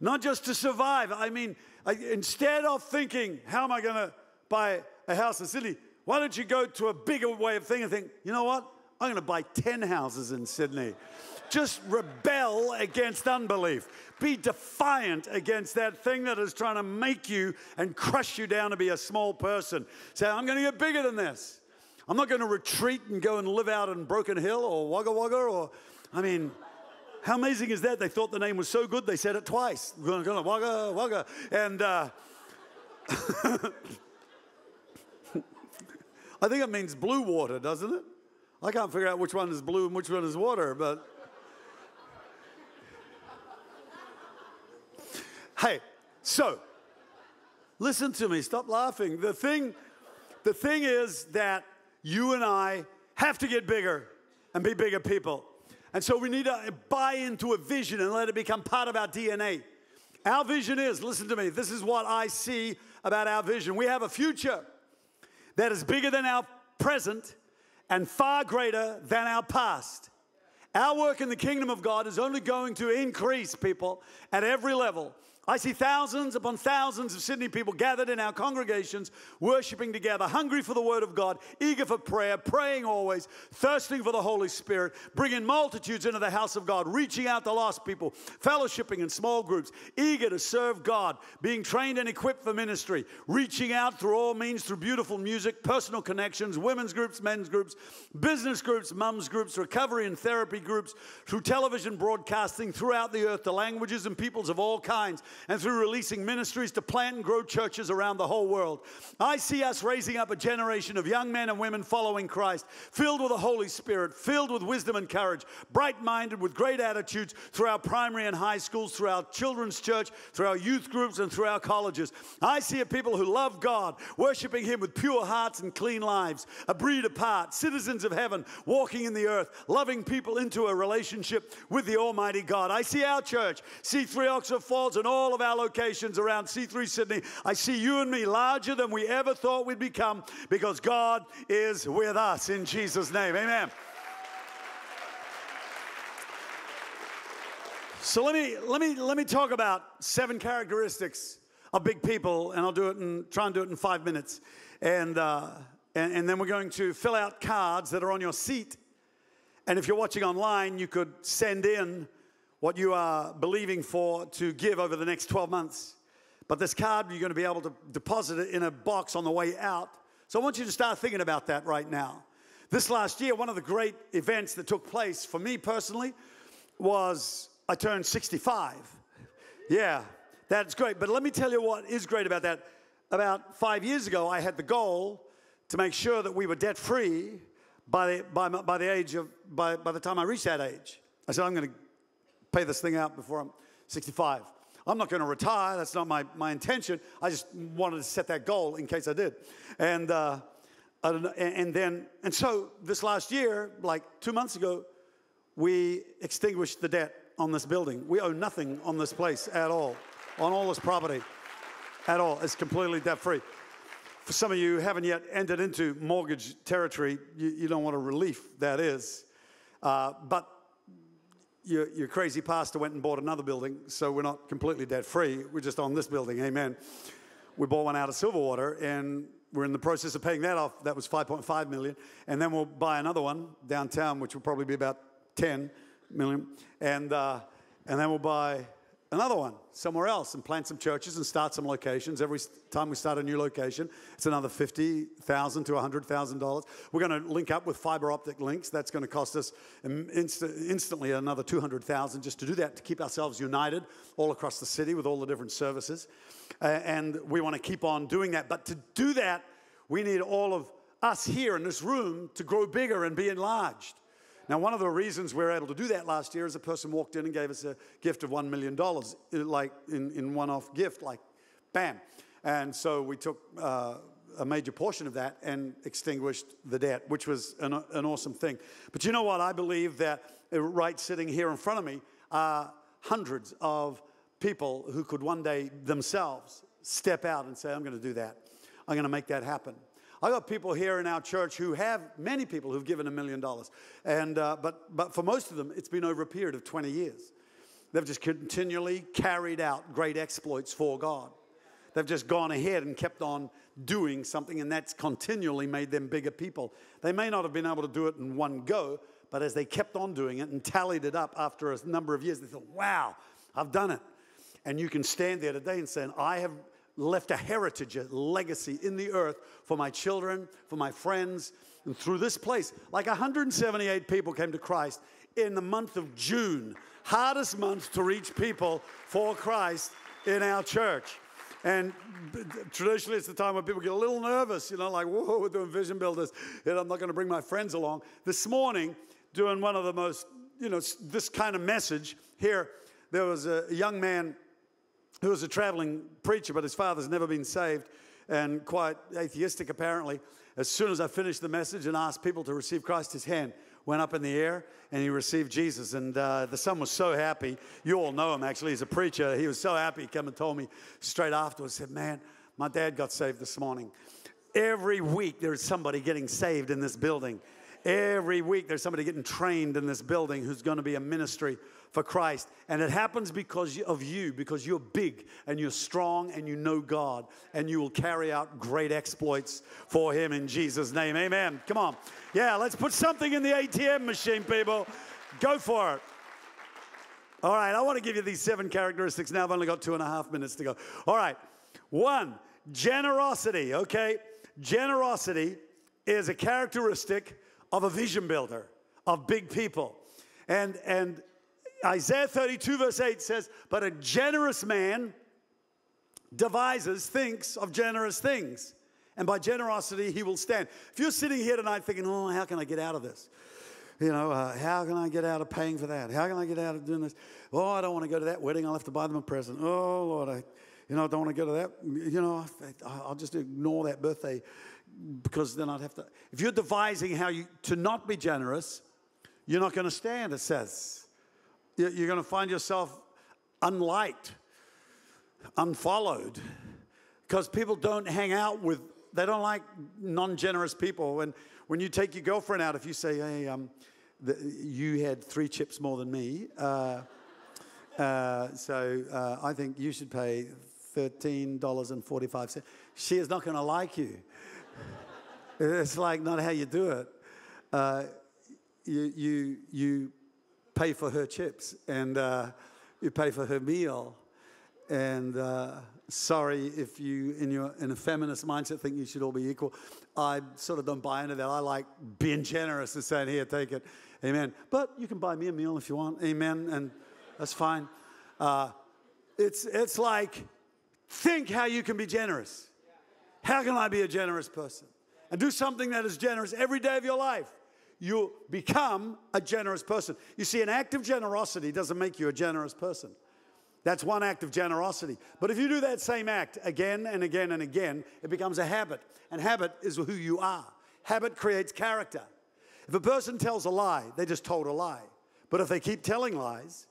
not just to survive. I mean, I, instead of thinking, how am I going to buy a house in Sydney? Why don't you go to a bigger way of thinking and think, you know what? I'm going to buy ten houses in Sydney. Just rebel against unbelief. Be defiant against that thing that is trying to make you and crush you down to be a small person. Say, I'm going to get bigger than this. I'm not going to retreat and go and live out in Broken Hill or Wagga Wagga or, I mean, how amazing is that? They thought the name was so good, they said it twice. Wagga Wagga. And, uh, I think it means blue water, doesn't it? I can't figure out which one is blue and which one is water, but... Hey, so, listen to me. Stop laughing. The thing, the thing is that you and I have to get bigger and be bigger people. And so we need to buy into a vision and let it become part of our D N A. Our vision is, listen to me, this is what I see about our vision. We have a future that is bigger than our present and far greater than our past. Our work in the kingdom of God is only going to increase, people, at every level. I see thousands upon thousands of Sydney people gathered in our congregations, worshiping together, hungry for the Word of God, eager for prayer, praying always, thirsting for the Holy Spirit, bringing multitudes into the house of God, reaching out to lost people, fellowshipping in small groups, eager to serve God, being trained and equipped for ministry, reaching out through all means, through beautiful music, personal connections, women's groups, men's groups, business groups, mums groups, recovery and therapy groups, through television broadcasting throughout the earth to languages and peoples of all kinds, and through releasing ministries to plant and grow churches around the whole world. I see us raising up a generation of young men and women following Christ, filled with the Holy Spirit, filled with wisdom and courage, bright-minded with great attitudes through our primary and high schools, through our children's church, through our youth groups, and through our colleges. I see a people who love God, worshiping Him with pure hearts and clean lives, a breed apart, citizens of heaven, walking in the earth, loving people into a relationship with the Almighty God. I see our church, C three Oxford Falls, and all all of our locations around C three Sydney. I see you and me larger than we ever thought we'd become, because God is with us, in Jesus' name. Amen. So let me let me let me talk about seven characteristics of big people, and I'll do it and try and do it in five minutes, and uh, and, and then we're going to fill out cards that are on your seat, and if you're watching online, you could send in what you are believing for to give over the next twelve months. But this card, you're going to be able to deposit it in a box on the way out. So I want you to start thinking about that right now. This last year, one of the great events that took place for me personally was I turned sixty-five. Yeah, that's great. But let me tell you what is great about that. About five years ago, I had the goal to make sure that we were debt-free by the, by, by the age of, by, by the time I reached that age. I said, I'm going to pay this thing out before I'm sixty-five. I'm not going to retire. That's not my, my intention. I just wanted to set that goal in case I did. And uh, I don't know, and, and then, and so this last year, like two months ago, we extinguished the debt on this building. We owe nothing on this place at all, on all this property at all. It's completely debt-free. For some of you who haven't yet entered into mortgage territory, you, you don't want a relief, that is. Uh, but Your, your crazy pastor went and bought another building, so we're not completely debt-free. We're just on this building, amen. We bought one out of Silverwater, and we're in the process of paying that off. That was five point five million dollars. And then we'll buy another one downtown, which will probably be about ten million dollars. And, uh, and then we'll buy another one somewhere else and plant some churches and start some locations. Every time we start a new location, it's another fifty thousand dollars to one hundred thousand dollars. We're going to link up with fiber optic links. That's going to cost us inst instantly another two hundred thousand dollars just to do that, to keep ourselves united all across the city with all the different services. Uh, and we want to keep on doing that. But to do that, we need all of us here in this room to grow bigger and be enlarged. Now, one of the reasons we were able to do that last year is a person walked in and gave us a gift of one million dollars, like in, in one-off gift, like bam. And so we took uh, a major portion of that and extinguished the debt, which was an, an awesome thing. But you know what? I believe that right sitting here in front of me are hundreds of people who could one day themselves step out and say, I'm going to do that. I'm going to make that happen. I got people here in our church who have, many people who've given a million dollars. And, uh, but, but for most of them, it's been over a period of twenty years. They've just continually carried out great exploits for God. They've just gone ahead and kept on doing something, and that's continually made them bigger people. They may not have been able to do it in one go, but as they kept on doing it and tallied it up after a number of years, they thought, wow, I've done it. And you can stand there today and say, I have left a heritage, a legacy in the earth for my children, for my friends, and through this place. Like one hundred seventy-eight people came to Christ in the month of June. Hardest month to reach people for Christ in our church. And traditionally, it's the time when people get a little nervous, you know, like, whoa, we're doing Vision Builders, and I'm not going to bring my friends along. This morning, doing one of the most, you know, this kind of message here, there was a young man who was a traveling preacher, but his father's never been saved and quite atheistic, apparently. As soon as I finished the message and asked people to receive Christ, his hand went up in the air, and he received Jesus. And uh, the son was so happy. You all know him, actually. He's a preacher. He was so happy. He came and told me straight afterwards, said, man, my dad got saved this morning. Every week there's somebody getting saved in this building. Every week there's somebody getting trained in this building who's going to be a ministry for Christ. And it happens because of you, because you're big and you're strong and you know God, and you will carry out great exploits for him in Jesus' name. Amen. Come on. Yeah, let's put something in the A T M machine, people. Go for it. All right, I want to give you these seven characteristics. Now I've only got two and a half minutes to go. All right. One, generosity. Okay, generosity is a characteristic of a vision builder, of big people. And, and Isaiah thirty-two verse eight says, but a generous man devises, thinks of generous things, and by generosity he will stand. If you're sitting here tonight thinking, oh, how can I get out of this? You know, uh, how can I get out of paying for that? How can I get out of doing this? Oh, I don't want to go to that wedding. I'll have to buy them a present. Oh, Lord, I, you know, I don't want to go to that. You know, I'll just ignore that birthday, because then I'd have to. If you're devising how you, to not be generous, you're not going to stand, it says. You're going to find yourself unliked, unfollowed, because people don't hang out with, they don't like non-generous people. And when you take your girlfriend out, if you say, hey, um, the, you had three chips more than me, uh, uh, so uh, I think you should pay thirteen dollars and forty-five cents. She is not going to like you. It's like not how you do it. Uh, you, you, you pay for her chips, and uh, you pay for her meal. And uh, sorry if you, in, your, in a feminist mindset, think you should all be equal. I sort of don't buy into that. I like being generous and saying, here, take it. Amen. But you can buy me a meal if you want. Amen. And that's fine. Uh, it's, it's like, think how you can be generous. How can I be a generous person? And do something that is generous every day of your life. You'll become a generous person. You see, an act of generosity doesn't make you a generous person. That's one act of generosity. But if you do that same act again and again and again, it becomes a habit. And habit is who you are. Habit creates character. If a person tells a lie, they just told a lie. But if they keep telling lies,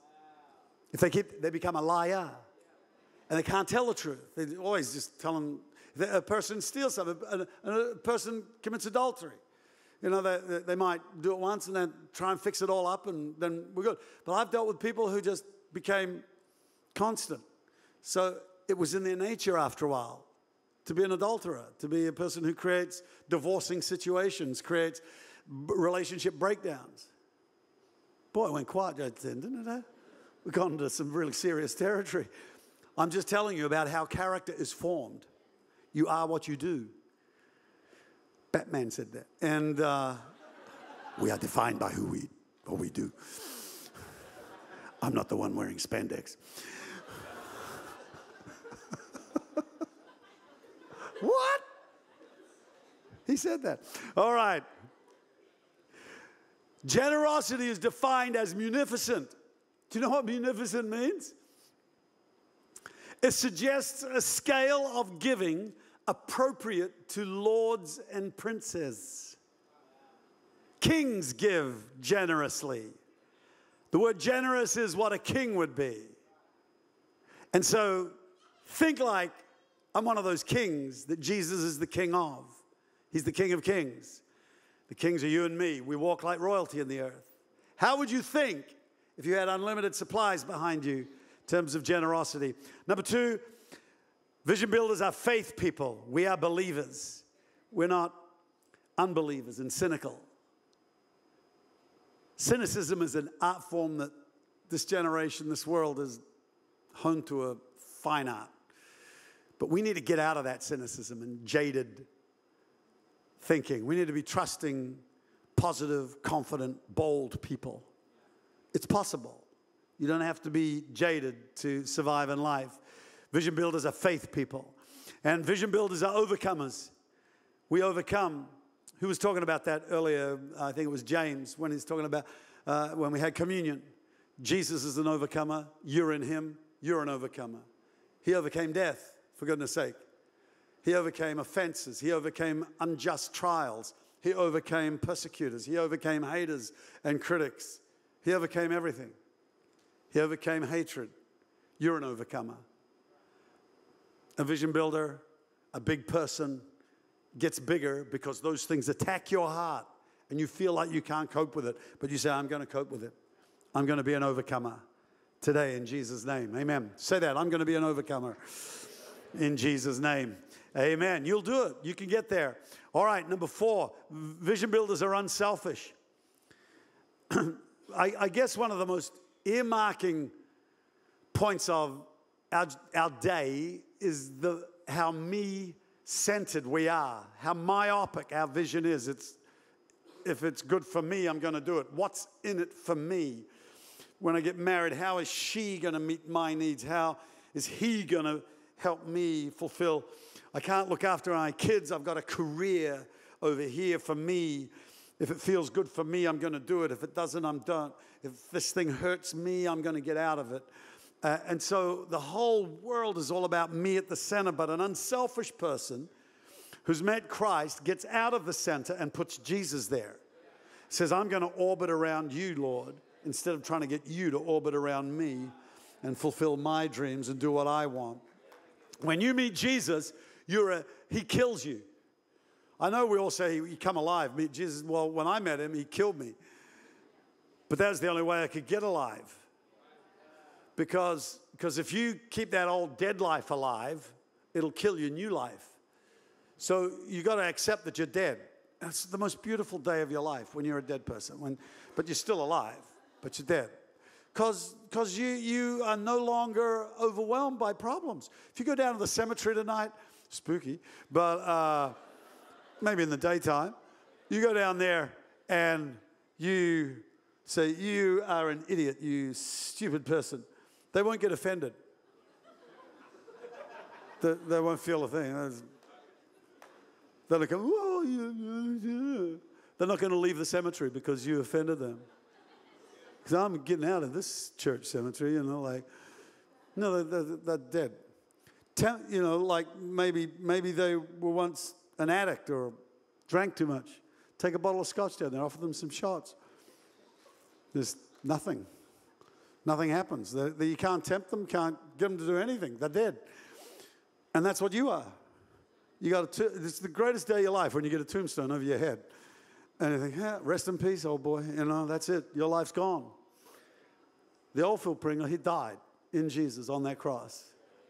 if they keep, they become a liar. And they can't tell the truth. They're always just telling. A person steals something, a person commits adultery. You know, they, they might do it once and then try and fix it all up, and then we're good. But I've dealt with people who just became constant. So it was in their nature after a while to be an adulterer, to be a person who creates divorcing situations, creates relationship breakdowns. Boy, it went quiet then, didn't it? We've gone into some really serious territory. I'm just telling you about how character is formed. You are what you do. Batman said that. And uh, we are defined by who we, what we do. I'm not the one wearing spandex. What? He said that. All right. Generosity is defined as munificent. Do you know what munificent means? It suggests a scale of giving appropriate to lords and princes. Kings give generously. The word generous is what a king would be. And so think like I'm one of those kings that Jesus is the king of. He's the king of kings. The kings are you and me. We walk like royalty in the earth. How would you think if you had unlimited supplies behind you in terms of generosity? Number two, vision builders are faith people. We are believers. We're not unbelievers and cynical. Cynicism is an art form that this generation, this world is honed to a fine art. But we need to get out of that cynicism and jaded thinking. We need to be trusting, positive, confident, bold people. It's possible. You don't have to be jaded to survive in life. Vision Builders are faith people. And Vision Builders are overcomers. We overcome. Who was talking about that earlier? I think it was James when he's talking about uh, when we had communion. Jesus is an overcomer. You're in him. You're an overcomer. He overcame death, for goodness sake. He overcame offenses. He overcame unjust trials. He overcame persecutors. He overcame haters and critics. He overcame everything. He overcame hatred. You're an overcomer. A vision builder, a big person, gets bigger because those things attack your heart and you feel like you can't cope with it. But you say, I'm going to cope with it. I'm going to be an overcomer today in Jesus' name. Amen. Say that. I'm going to be an overcomer in Jesus' name. Amen. You'll do it. You can get there. All right, number four, vision builders are unselfish. I, I guess one of the most earmarking points of our, our day is the how me centered we are, how myopic our vision is. It's, if it's good for me, I'm going to do it. What's in it for me? When I get married, how is she going to meet my needs? How is he going to help me fulfill? I can't look after my kids. I've got a career over here for me. If it feels good for me, I'm going to do it. If it doesn't, I'm done. If this thing hurts me, I'm going to get out of it. Uh, and so the whole world is all about me at the center, but an unselfish person who's met Christ gets out of the center and puts Jesus there. Says, I'm going to orbit around you, Lord, instead of trying to get you to orbit around me and fulfill my dreams and do what I want. When you meet Jesus, you're a, he kills you. I know we all say, you come alive. Meet Jesus, well, when I met him, he killed me. But that was the only way I could get alive. Because, because if you keep that old dead life alive, it'll kill your new life. So you got to accept that you're dead. That's the most beautiful day of your life when you're a dead person. When, but you're still alive, but you're dead. Because you, you are no longer overwhelmed by problems. If you go down to the cemetery tonight, spooky, but uh, maybe in the daytime, you go down there and you say, you are an idiot, you stupid person. They won't get offended. they, they won't feel a thing. They're like, whoa, you, you. They're not going to leave the cemetery because you offended them. Because I'm getting out of this church cemetery, you know, like, no, they're, they're, they're dead. Tell, you know, like maybe maybe they were once an addict or drank too much. Take a bottle of scotch down there, offer them some shots. There's nothing. Nothing happens. They, they, you can't tempt them, can't get them to do anything. They're dead. And that's what you are. You got a it's the greatest day of your life when you get a tombstone over your head. And you think, yeah, rest in peace, old boy. You know, that's it. Your life's gone. The old Phil Pringle, he died in Jesus on that cross.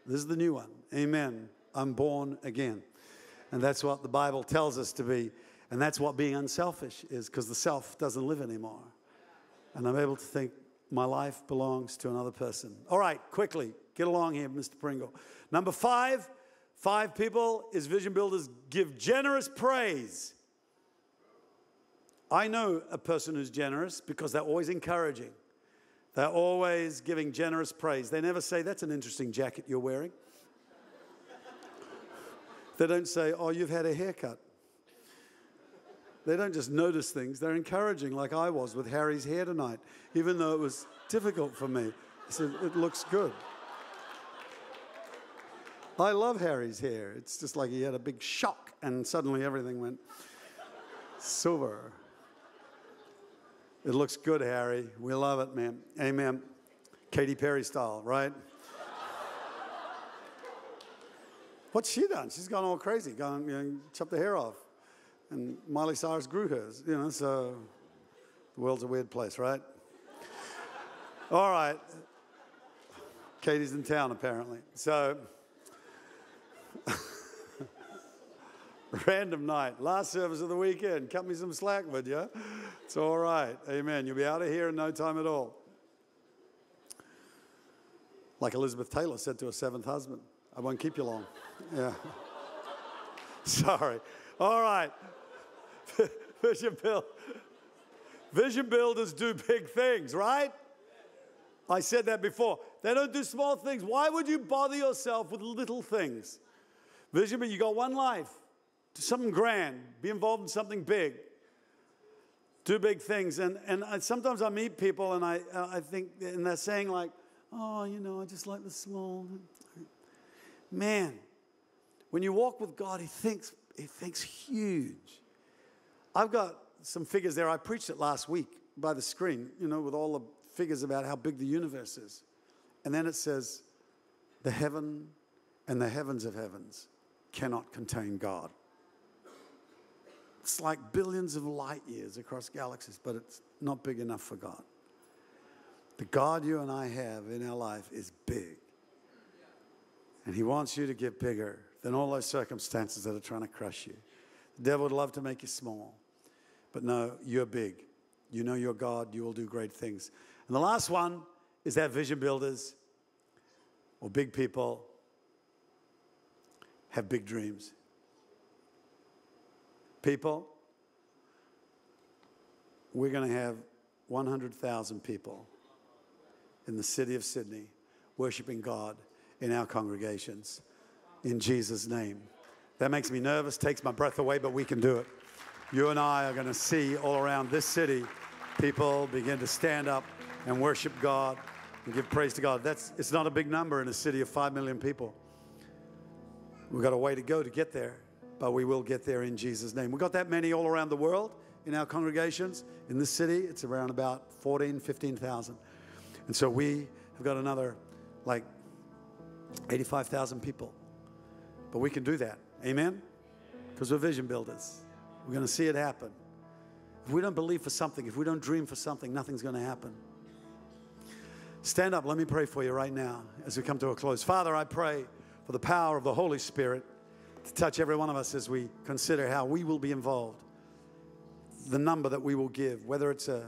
This is the new one. Amen. I'm born again. And that's what the Bible tells us to be. And that's what being unselfish is, because the self doesn't live anymore. And I'm able to think my life belongs to another person. All right, quickly, get along here, Mister Pringle. Number five, five people is vision builders give generous praise. I know a person who's generous because they're always encouraging. They're always giving generous praise. They never say, that's an interesting jacket you're wearing. They don't say, oh, you've had a haircut. They don't just notice things. They're encouraging, like I was with Harry's hair tonight, even though it was difficult for me. I said, it looks good. I love Harry's hair. It's just like he had a big shock and suddenly everything went silver. It looks good, Harry. We love it, man. Amen. Katy Perry style, right? What's she done? She's gone all crazy, gone, you know, chopped her hair off. And Miley Cyrus grew hers, you know, so the world's a weird place, right? All right. Katie's in town, apparently. So, random night, last service of the weekend. Cut me some slack, would you? It's all right. Amen. You'll be out of here in no time at all. Like Elizabeth Taylor said to her seventh husband, I won't keep you long. Yeah. Sorry. All right. Vision build. Vision builders do big things, right? I said that before. They don't do small things. Why would you bother yourself with little things? Vision, but you got one life. Do something grand. Be involved in something big. Do big things. And, and I, sometimes I meet people and I, uh, I think, and they're saying like, oh, you know, I just like the small. Man, when you walk with God, he thinks, he thinks huge. I've got some figures there. I preached it last week by the screen, you know, with all the figures about how big the universe is. And then it says, the heaven and the heavens of heavens cannot contain God. It's like billions of light years across galaxies, but it's not big enough for God. The God you and I have in our life is big. And he wants you to get bigger than all those circumstances that are trying to crush you. The devil would love to make you small. But no, you're big. You know your God. You will do great things. And the last one is that vision builders or big people have big dreams. People, we're going to have one hundred thousand people in the city of Sydney worshiping God in our congregations in Jesus' name. That makes me nervous, takes my breath away, but we can do it. You and I are going to see all around this city people begin to stand up and worship God and give praise to God. That's, it's not a big number in a city of five million people. We've got a way to go to get there. But we will get there in Jesus' name. We've got that many all around the world in our congregations. In this city, it's around about fourteen, fifteen thousand. And so we have got another, like, eighty-five thousand people. But we can do that. Amen? Because we're vision builders. We're going to see it happen. If we don't believe for something, if we don't dream for something, nothing's going to happen. Stand up. Let me pray for you right now as we come to a close. Father, I pray for the power of the Holy Spirit to touch every one of us as we consider how we will be involved, the number that we will give, whether it's a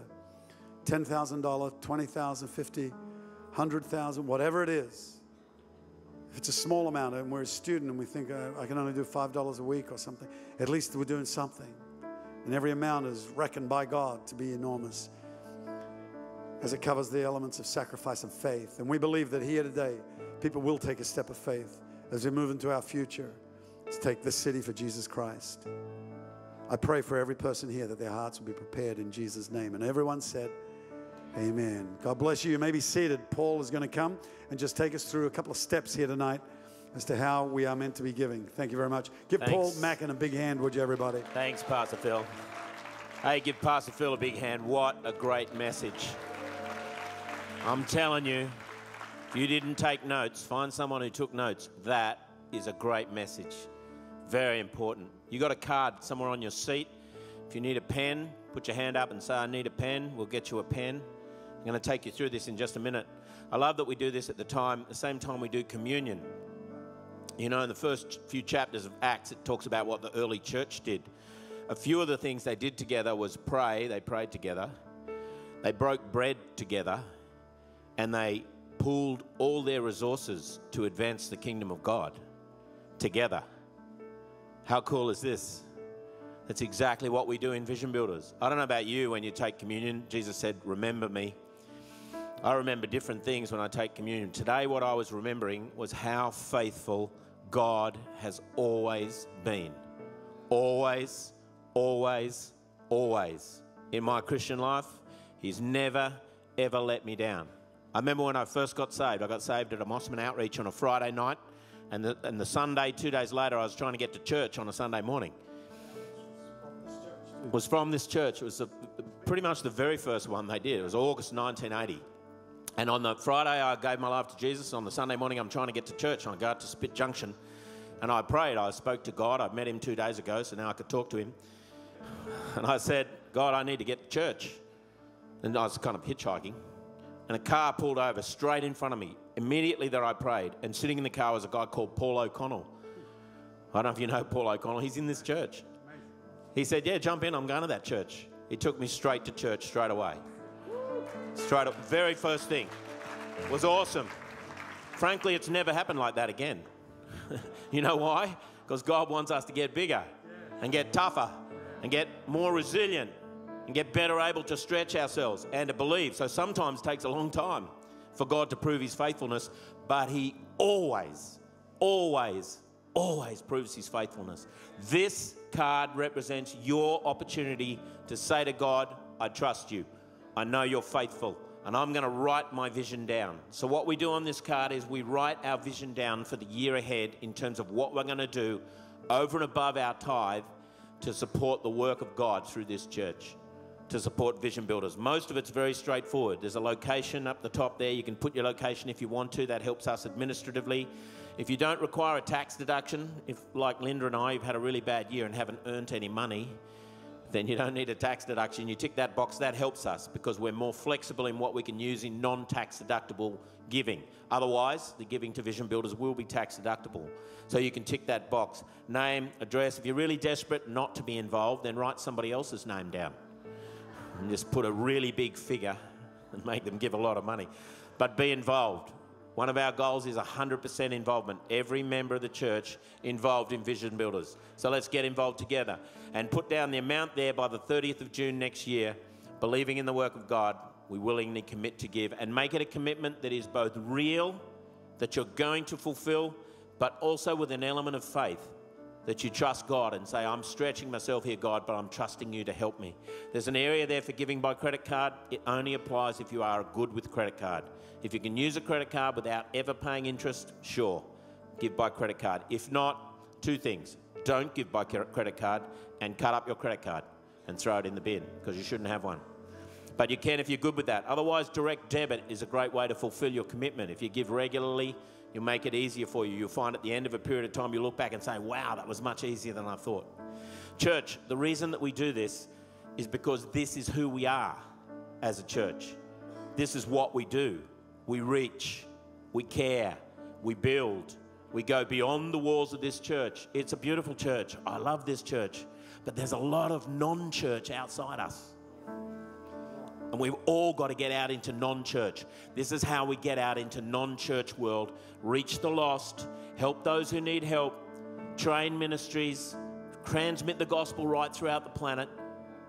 ten thousand dollars, twenty thousand dollars, fifty thousand dollars, one hundred thousand dollars, whatever it is. If it's a small amount and we're a student and we think, oh, I can only do five dollars a week or something, at least we're doing something. And every amount is reckoned by God to be enormous as it covers the elements of sacrifice and faith. And we believe that here today, people will take a step of faith as we move into our future, to take this city for Jesus Christ. I pray for every person here that their hearts will be prepared in Jesus' name. And everyone said, amen. God bless you. You may be seated. Paul is going to come and just take us through a couple of steps here tonight as to how we are meant to be giving. Thank you very much. Give Thanks. Paul Mackin a big hand, would you, everybody? Thanks, Pastor Phil. Hey, give Pastor Phil a big hand. What a great message. I'm telling you, if you didn't take notes, find someone who took notes. That is a great message. Very important. You got a card somewhere on your seat. If you need a pen, put your hand up and say, I need a pen. We'll get you a pen. I'm going to take you through this in just a minute. I love that we do this at the time, the same time we do communion. You know, in the first few chapters of Acts, it talks about what the early church did. A few of the things they did together was pray. They prayed together. They broke bread together. And they pooled all their resources to advance the kingdom of God together. How cool is this? That's exactly what we do in Vision Builders. I don't know about you when you take communion. Jesus said, remember me. I remember different things when I take communion. Today, what I was remembering was how faithful God has always been. Always, always, always. In my Christian life, he's never, ever let me down. I remember when I first got saved. I got saved at a Mossman outreach on a Friday night. And the, and the Sunday, two days later, I was trying to get to church on a Sunday morning. It was from this church. It was the, pretty much the very first one they did. It was August nineteen eighty. And on the Friday, I gave my life to Jesus. On the Sunday morning, I'm trying to get to church. And I go out to Spit Junction. And I prayed. I spoke to God. I met him two days ago, so now I could talk to him. And I said, God, I need to get to church. And I was kind of hitchhiking. And a car pulled over straight in front of me. Immediately that I prayed, and sitting in the car was a guy called Paul O'Connell. I don't know if you know Paul O'Connell. He's in this church. He said, yeah, jump in. I'm going to that church. He took me straight to church straight away. Straight up. Very first thing. It was awesome. Frankly, it's never happened like that again. You know why? Because God wants us to get bigger and get tougher and get more resilient and get better able to stretch ourselves and to believe. So sometimes it takes a long time for God to prove his faithfulness, but he always, always, always proves his faithfulness. This card represents your opportunity to say to God, I trust you. I know you're faithful, and I'm going to write my vision down. So what we do on this card is we write our vision down for the year ahead in terms of what we're going to do over and above our tithe to support the work of God through this church, to support Vision Builders. Most of it's very straightforward. There's a location up the top there. You can put your location if you want to. That helps us administratively. If you don't require a tax deduction, if like Linda and I, you've had a really bad year and haven't earned any money, then you don't need a tax deduction. You tick that box. That helps us because we're more flexible in what we can use in non-tax deductible giving. Otherwise, the giving to Vision Builders will be tax deductible. So you can tick that box. Name, address. If you're really desperate not to be involved, then write somebody else's name down and just put a really big figure and make them give a lot of money. But be involved. One of our goals is one hundred percent involvement. Every member of the church involved in Vision Builders. So let's get involved together and put down the amount there by the thirtieth of June next year. Believing in the work of God, we willingly commit to give and make it a commitment that is both real, that you're going to fulfill, but also with an element of faith, that you trust God and say, I'm stretching myself here, God, but I'm trusting you to help me. There's an area there for giving by credit card. It only applies if you are good with credit card. If you can use a credit card without ever paying interest, sure, give by credit card. If not, two things. Don't give by credit card and cut up your credit card and throw it in the bin because you shouldn't have one. But you can if you're good with that. Otherwise, direct debit is a great way to fulfill your commitment. If you give regularly, you'll make it easier for you. You'll find at the end of a period of time, you look back and say, wow, that was much easier than I thought. Church, the reason that we do this is because this is who we are as a church. This is what we do. We reach, we care, we build, we go beyond the walls of this church. It's a beautiful church. I love this church. But there's a lot of non-church outside us. And we've all got to get out into non-church. This is how we get out into non-church world. Reach the lost, help those who need help, train ministries, transmit the gospel right throughout the planet.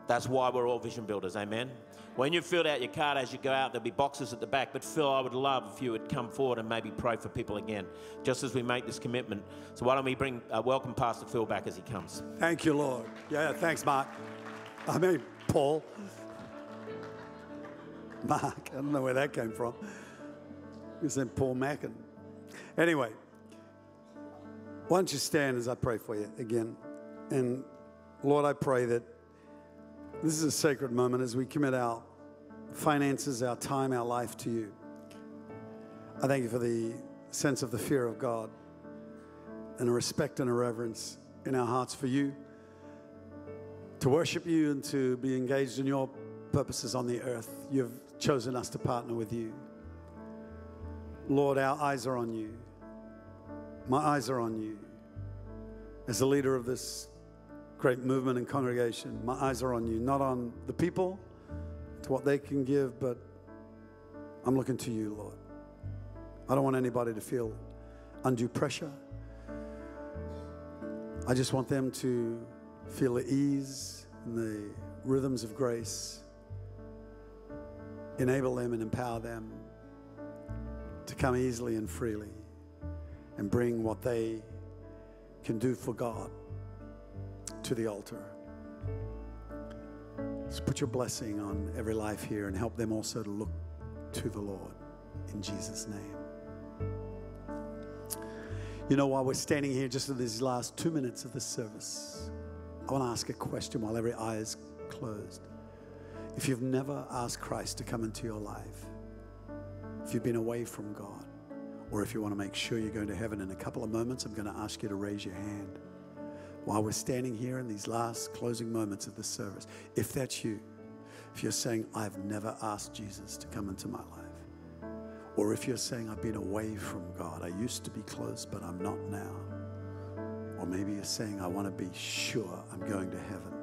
That's why we're all Vision Builders, amen? When you've filled out your card as you go out, there'll be boxes at the back. But Phil, I would love if you would come forward and maybe pray for people again, just as we make this commitment. So why don't we bring uh, welcome Pastor Phil back as he comes. Thank you, Lord. Yeah, thanks, Mark. I mean, Paul. Mark, I don't know where that came from. You said Paul Mackin. Anyway, why don't you stand as I pray for you again. And Lord, I pray that this is a sacred moment as we commit our finances, our time, our life to you. I thank you for the sense of the fear of God and a respect and a reverence in our hearts for you, to worship you and to be engaged in your purposes on the earth. You've chosen us to partner with you. Lord, our eyes are on you. My eyes are on you. As the leader of this great movement and congregation, my eyes are on you, not on the people, to what they can give, but I'm looking to you, Lord. I don't want anybody to feel undue pressure. I just want them to feel the ease and the rhythms of grace. Enable them and empower them to come easily and freely and bring what they can do for God to the altar. So put your blessing on every life here and help them also to look to the Lord in Jesus' name. You know, while we're standing here just in these last two minutes of this service, I want to ask a question while every eye is closed. If you've never asked Christ to come into your life, if you've been away from God, or if you want to make sure you're going to heaven in a couple of moments, I'm going to ask you to raise your hand. While we're standing here in these last closing moments of this service, if that's you, if you're saying, I've never asked Jesus to come into my life, or if you're saying, I've been away from God, I used to be close, but I'm not now, or maybe you're saying, I want to be sure I'm going to heaven.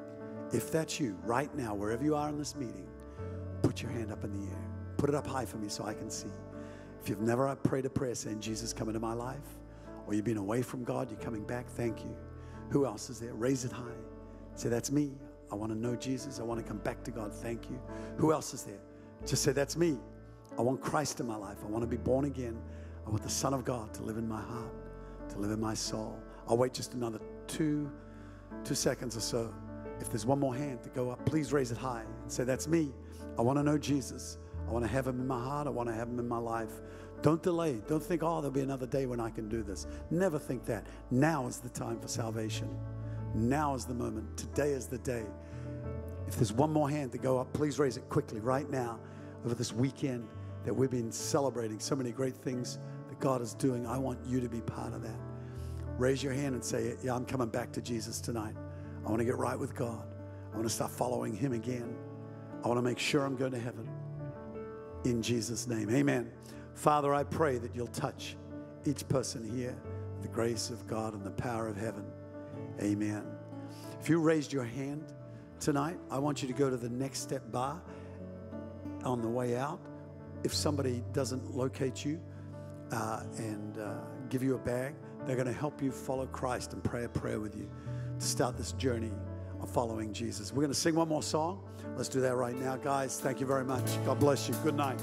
If that's you, right now, wherever you are in this meeting, put your hand up in the air. Put it up high for me so I can see. If you've never prayed a prayer saying, Jesus, come into my life, or you've been away from God, you're coming back, thank you. Who else is there? Raise it high. Say, that's me. I want to know Jesus. I want to come back to God. Thank you. Who else is there? Just say, that's me. I want Christ in my life. I want to be born again. I want the Son of God to live in my heart, to live in my soul. I'll wait just another two, two seconds or so. If there's one more hand to go up, please raise it high and say, that's me. I want to know Jesus. I want to have him in my heart. I want to have him in my life. Don't delay. Don't think, oh, there'll be another day when I can do this. Never think that. Now is the time for salvation. Now is the moment. Today is the day. If there's one more hand to go up, please raise it quickly right now over this weekend that we've been celebrating so many great things that God is doing. I want you to be part of that. Raise your hand and say, yeah, I'm coming back to Jesus tonight. I want to get right with God. I want to start following him again. I want to make sure I'm going to heaven. In Jesus' name, amen. Father, I pray that you'll touch each person here with the grace of God and the power of heaven. Amen. If you raised your hand tonight, I want you to go to the Next Step bar on the way out. If somebody doesn't locate you uh, and uh, give you a bag, they're going to help you follow Christ and pray a prayer with you to start this journey of following Jesus. We're going to sing one more song. Let's do that right now, guys. Thank you very much. God bless you. Good night.